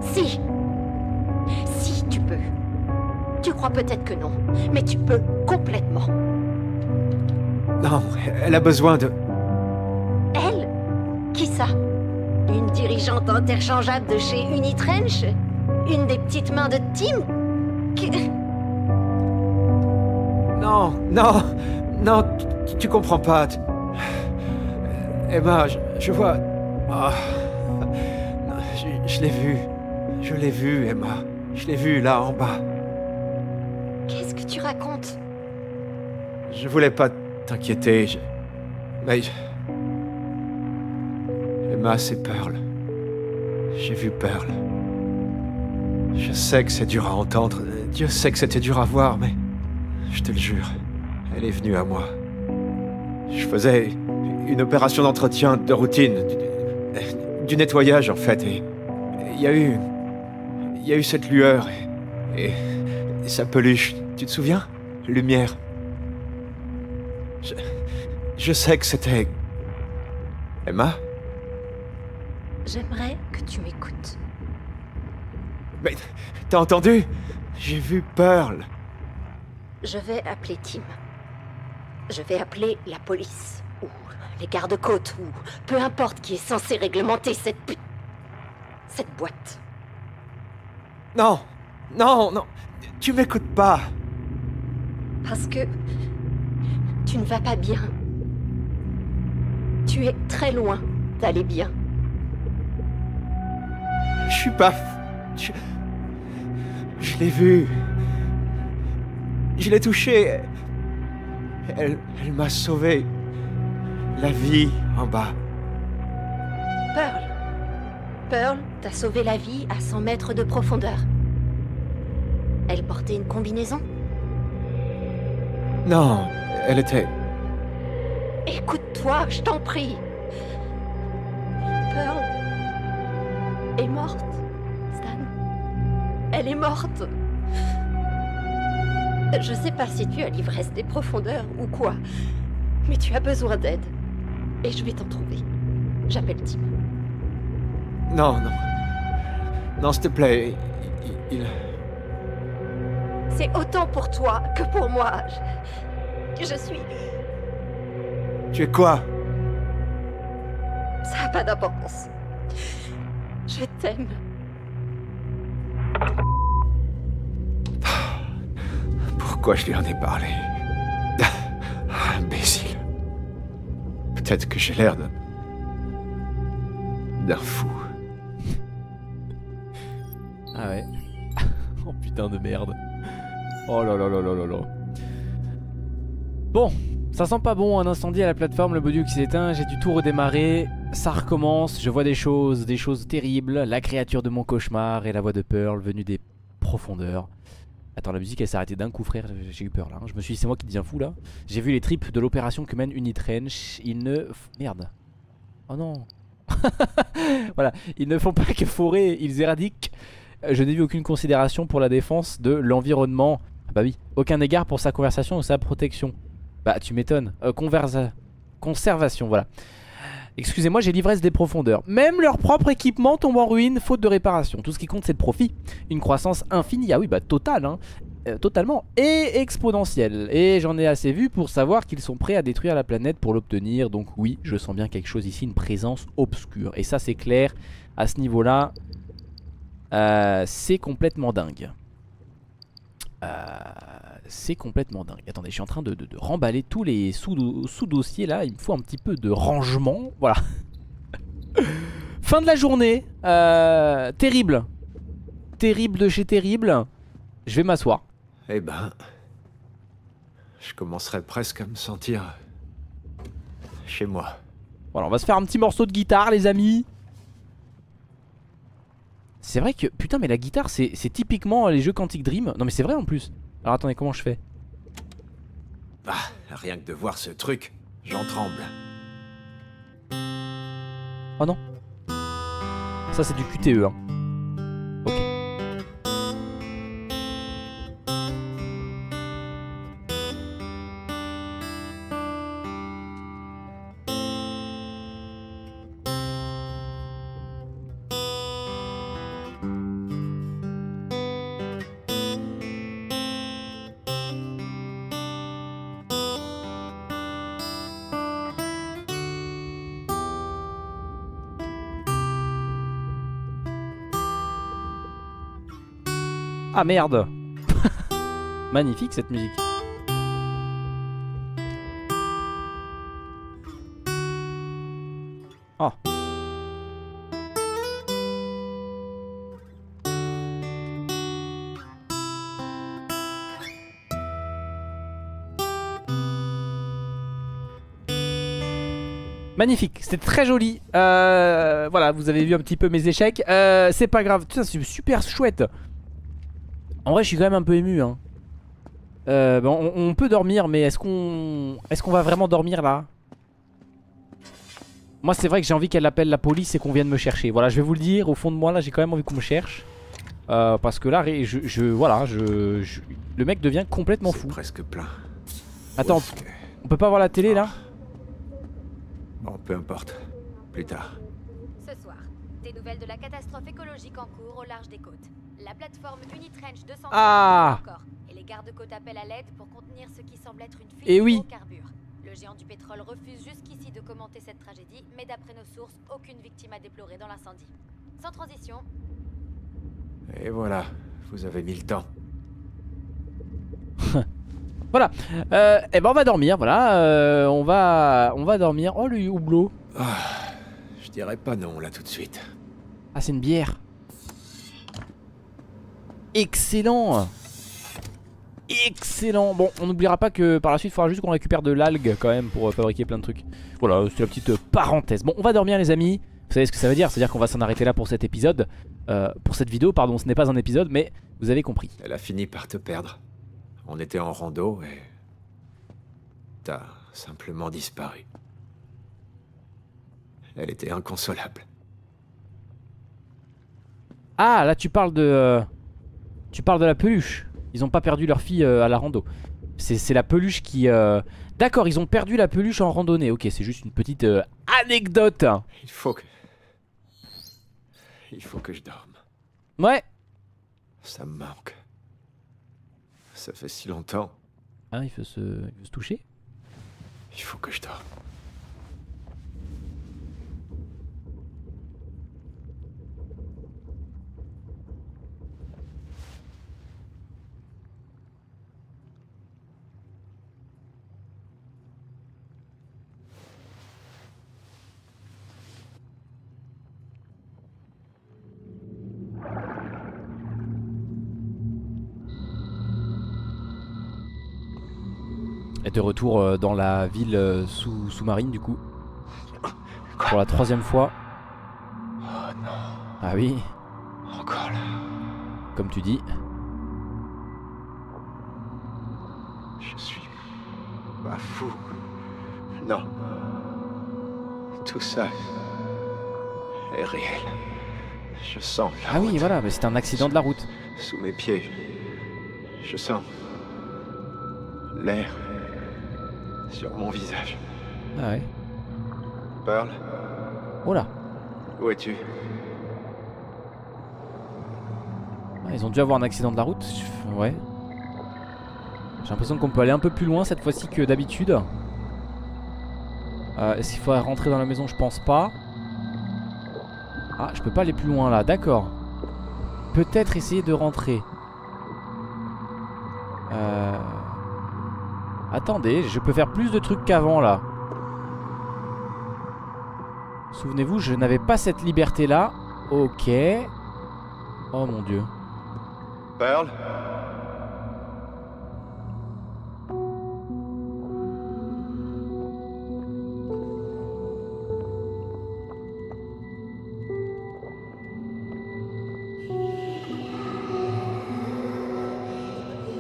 Si. Si, tu peux. Tu crois peut-être que non, mais tu peux complètement. Non, elle a besoin de... Elle? Qui ça? Une dirigeante interchangeable de chez Unitrench? Une des petites mains de Tim? Non, non, non, tu comprends pas. Emma, je vois... Oh. Je l'ai vue. Je l'ai vue, Emma. Je l'ai vue, là, en bas. Qu'est-ce que tu racontes? Je voulais pas t'inquiéter, mais... Emma, c'est Pearl. J'ai vu Pearl. Je sais que c'est dur à entendre. Dieu sait que c'était dur à voir, mais... Je te le jure, elle est venue à moi. Je faisais une opération d'entretien de routine... Du nettoyage, en fait, et... Il y a eu cette lueur, et sa peluche, tu te souviens? Lumière. Je sais que c'était... Emma? J'aimerais que tu m'écoutes. Mais... T'as entendu? J'ai vu Pearl. Je vais appeler Tim. Je vais appeler la police, ou les gardes-côtes, ou peu importe qui est censé réglementer cette pute... cette boîte. Non, non, non, tu m'écoutes pas. Parce que... tu ne vas pas bien. Tu es très loin d'aller bien. Je suis pas... Je l'ai vue. Je l'ai touchée. Elle m'a sauvé la vie en bas. Pearl t'a sauvé la vie à 100 mètres de profondeur. Elle portait une combinaison? Non, elle était... Écoute-toi, je t'en prie. Pearl... est morte, Stan. Elle est morte. Je sais pas si tu as l'ivresse des profondeurs ou quoi, mais tu as besoin d'aide. Et je vais t'en trouver. J'appelle Tim. Non, non. Non, s'il te plaît, il... C'est autant pour toi que pour moi. Je suis... Tu es quoi? Ça n'a pas d'importance. Je t'aime. Pourquoi je lui en ai parlé? Imbécile. Peut-être que j'ai l'air d'un fou. Ah ouais. Oh putain de merde. Oh là là là là là là. Bon, ça sent pas bon, un incendie à la plateforme, le module qui s'est éteint, j'ai dû tout redémarrer, ça recommence, je vois des choses terribles, la créature de mon cauchemar et la voix de Pearl venue des profondeurs. Attends, la musique elle s'est arrêtée d'un coup frère, j'ai eu peur là, hein. Je me suis dit c'est moi qui deviens fou là. J'ai vu les tripes de l'opération que mène Unitrench, ils ne... Merde. Oh non. Voilà, ils ne font pas que forer, ils éradiquent. Je n'ai vu aucune considération pour la défense de l'environnement. Bah oui, aucun égard pour sa conservation ou sa protection. Bah tu m'étonnes, conservation, voilà. Excusez-moi, j'ai l'ivresse des profondeurs. Même leur propre équipement tombe en ruine, faute de réparation. Tout ce qui compte, c'est le profit. Une croissance infinie, ah oui, bah totale, hein. Totalement, et exponentielle. Et j'en ai assez vu pour savoir qu'ils sont prêts à détruire la planète pour l'obtenir. Donc oui, je sens bien quelque chose ici, une présence obscure. Et ça, c'est clair, à ce niveau-là, c'est complètement dingue. C'est complètement dingue. Attendez, je suis en train de remballer tous les sous-dossiers là. Il me faut un petit peu de rangement. Voilà. Fin de la journée. Terrible. Terrible de chez terrible. Je vais m'asseoir. Eh ben... Je commencerai presque à me sentir... chez moi. Voilà, on va se faire un petit morceau de guitare, les amis. C'est vrai que... Putain, mais la guitare, c'est typiquement les jeux Quantic Dream. Non, mais c'est vrai en plus. Alors, attendez, comment je fais? Ah, rien que de voir ce truc, j'en tremble. Oh non. Ça, c'est du QTE, hein. Ok. Ah merde. Magnifique cette musique. Oh. Magnifique, c'était très joli. Voilà, vous avez vu un petit peu mes échecs. C'est pas grave, tout ça c'est super chouette. En vrai je suis quand même un peu ému hein. On peut dormir mais est-ce qu'on va vraiment dormir là? Moi c'est vrai que j'ai envie qu'elle appelle la police et qu'on vienne me chercher. Voilà, je vais vous le dire, au fond de moi là j'ai quand même envie qu'on me cherche. Parce que là le mec devient complètement fou. Presque plein. Attends, on peut pas voir la télé là? Bon peu importe, plus tard. Ce soir, des nouvelles de la catastrophe écologique en cours au large des côtes. La plateforme Unitrench 200 encore et les gardes-côtes appellent à l'aide pour contenir ce qui semble être une fuite d'hydrocarbures. Le géant du pétrole refuse jusqu'ici de commenter cette tragédie, mais d'après nos sources, aucune victime à déplorer dans l'incendie. Sans transition. Et voilà, vous avez mis le temps. Voilà. Eh ben on va dormir, voilà. On va dormir. Oh le houblot. Oh, je dirais pas non là tout de suite. Ah c'est une bière. Excellent. Excellent. Bon, on n'oubliera pas que par la suite, il faudra juste qu'on récupère de l'algue quand même pour fabriquer plein de trucs. Voilà, c'était la petite parenthèse. Bon, on va dormir les amis. Vous savez ce que ça veut dire? C'est-à-dire qu'on va s'en arrêter là pour cet épisode. Pour cette vidéo, pardon, ce n'est pas un épisode, mais vous avez compris. Elle a fini par te perdre. On était en rando et... t'as simplement disparu. Elle était inconsolable. Ah, là tu parles de... Tu parles de la peluche. Ils ont pas perdu leur fille à la rando. C'est la peluche qui... D'accord, ils ont perdu la peluche en randonnée. Ok, c'est juste une petite anecdote. Il faut que je dorme. Ouais. Ça me manque. Ça fait si longtemps. Ah, il veut se toucher. Il faut que je dorme. Et de retour dans la ville sous-marine du coup. Quoi? Pour la troisième fois. Oh non. Ah oui. Encore là. Comme tu dis. Je suis pas fou. Non. Tout ça est réel. Je sens la route. Oui voilà, mais c'est un accident de la route. Sous mes pieds. Je sens l'air. Sur mon visage. Ah ouais. Pearl. Oh là. Où es-tu? Ah, ils ont dû avoir un accident de la route. Ouais. J'ai l'impression qu'on peut aller un peu plus loin cette fois-ci que d'habitude. Est-ce qu'il faudrait rentrer dans la maison? Je pense pas. Ah, je peux pas aller plus loin là. D'accord. Peut-être essayer de rentrer. Attendez, je peux faire plus de trucs qu'avant là. Souvenez-vous, je n'avais pas cette liberté là. Ok. Oh mon dieu. Pearl.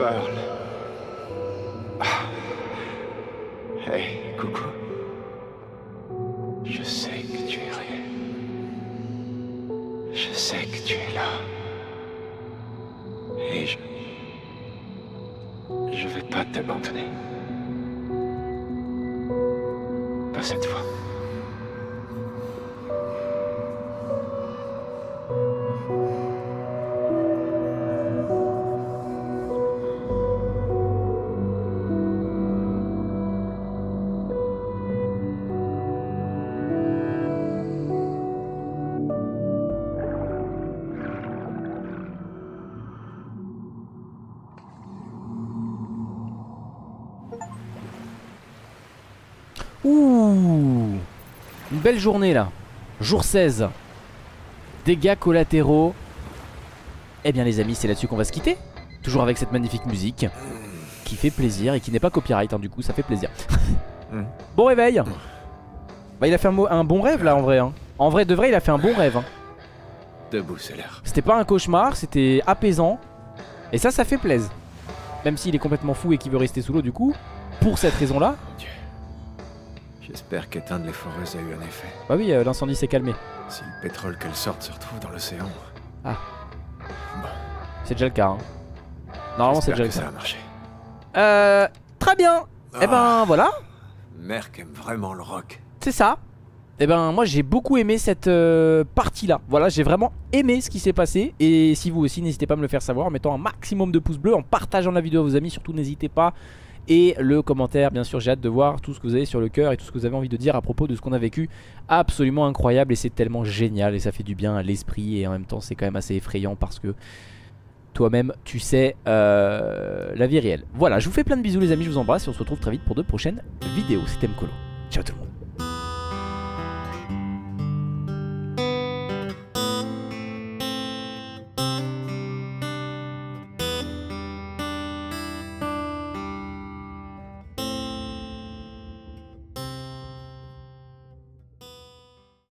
Pearl. Ah. Hey, coucou. Je sais que tu es réel. Je sais que tu es là. Et je vais pas t'abandonner. Pas cette fois. Belle journée là, jour 16, dégâts collatéraux. Eh bien les amis, c'est là-dessus qu'on va se quitter, toujours avec cette magnifique musique qui fait plaisir et qui n'est pas copyright hein, du coup ça fait plaisir. Bon réveil. Bah il a fait un bon rêve là en vrai hein. En vrai de vrai il a fait un bon rêve hein. Debout c'est l'heure. C'était pas un cauchemar, c'était apaisant. Et ça fait plaisir. Même s'il est complètement fou et qu'il veut rester sous l'eau du coup. Pour cette raison là. J'espère qu'éteindre les foreuses a eu un effet. Bah oui, l'incendie s'est calmé. Si le pétrole qu'elle sorte se retrouve dans l'océan. Ah. Bon. C'est déjà le cas. Hein. Normalement, c'est déjà le cas. Ça a marché. Très bien. Oh. Eh ben voilà. Merc aime vraiment le rock. C'est ça. Eh ben moi j'ai beaucoup aimé cette partie-là. Voilà, j'ai vraiment aimé ce qui s'est passé. Et si vous aussi, n'hésitez pas à me le faire savoir en mettant un maximum de pouces bleus, en partageant la vidéo à vos amis. Surtout, n'hésitez pas. Et le commentaire bien sûr, j'ai hâte de voir tout ce que vous avez sur le cœur et tout ce que vous avez envie de dire à propos de ce qu'on a vécu. Absolument incroyable et c'est tellement génial et ça fait du bien à l'esprit et en même temps c'est quand même assez effrayant parce que toi-même tu sais la vie réelle. Voilà, je vous fais plein de bisous les amis, je vous embrasse et on se retrouve très vite pour de prochaines vidéos. C'était MColo, ciao tout le monde.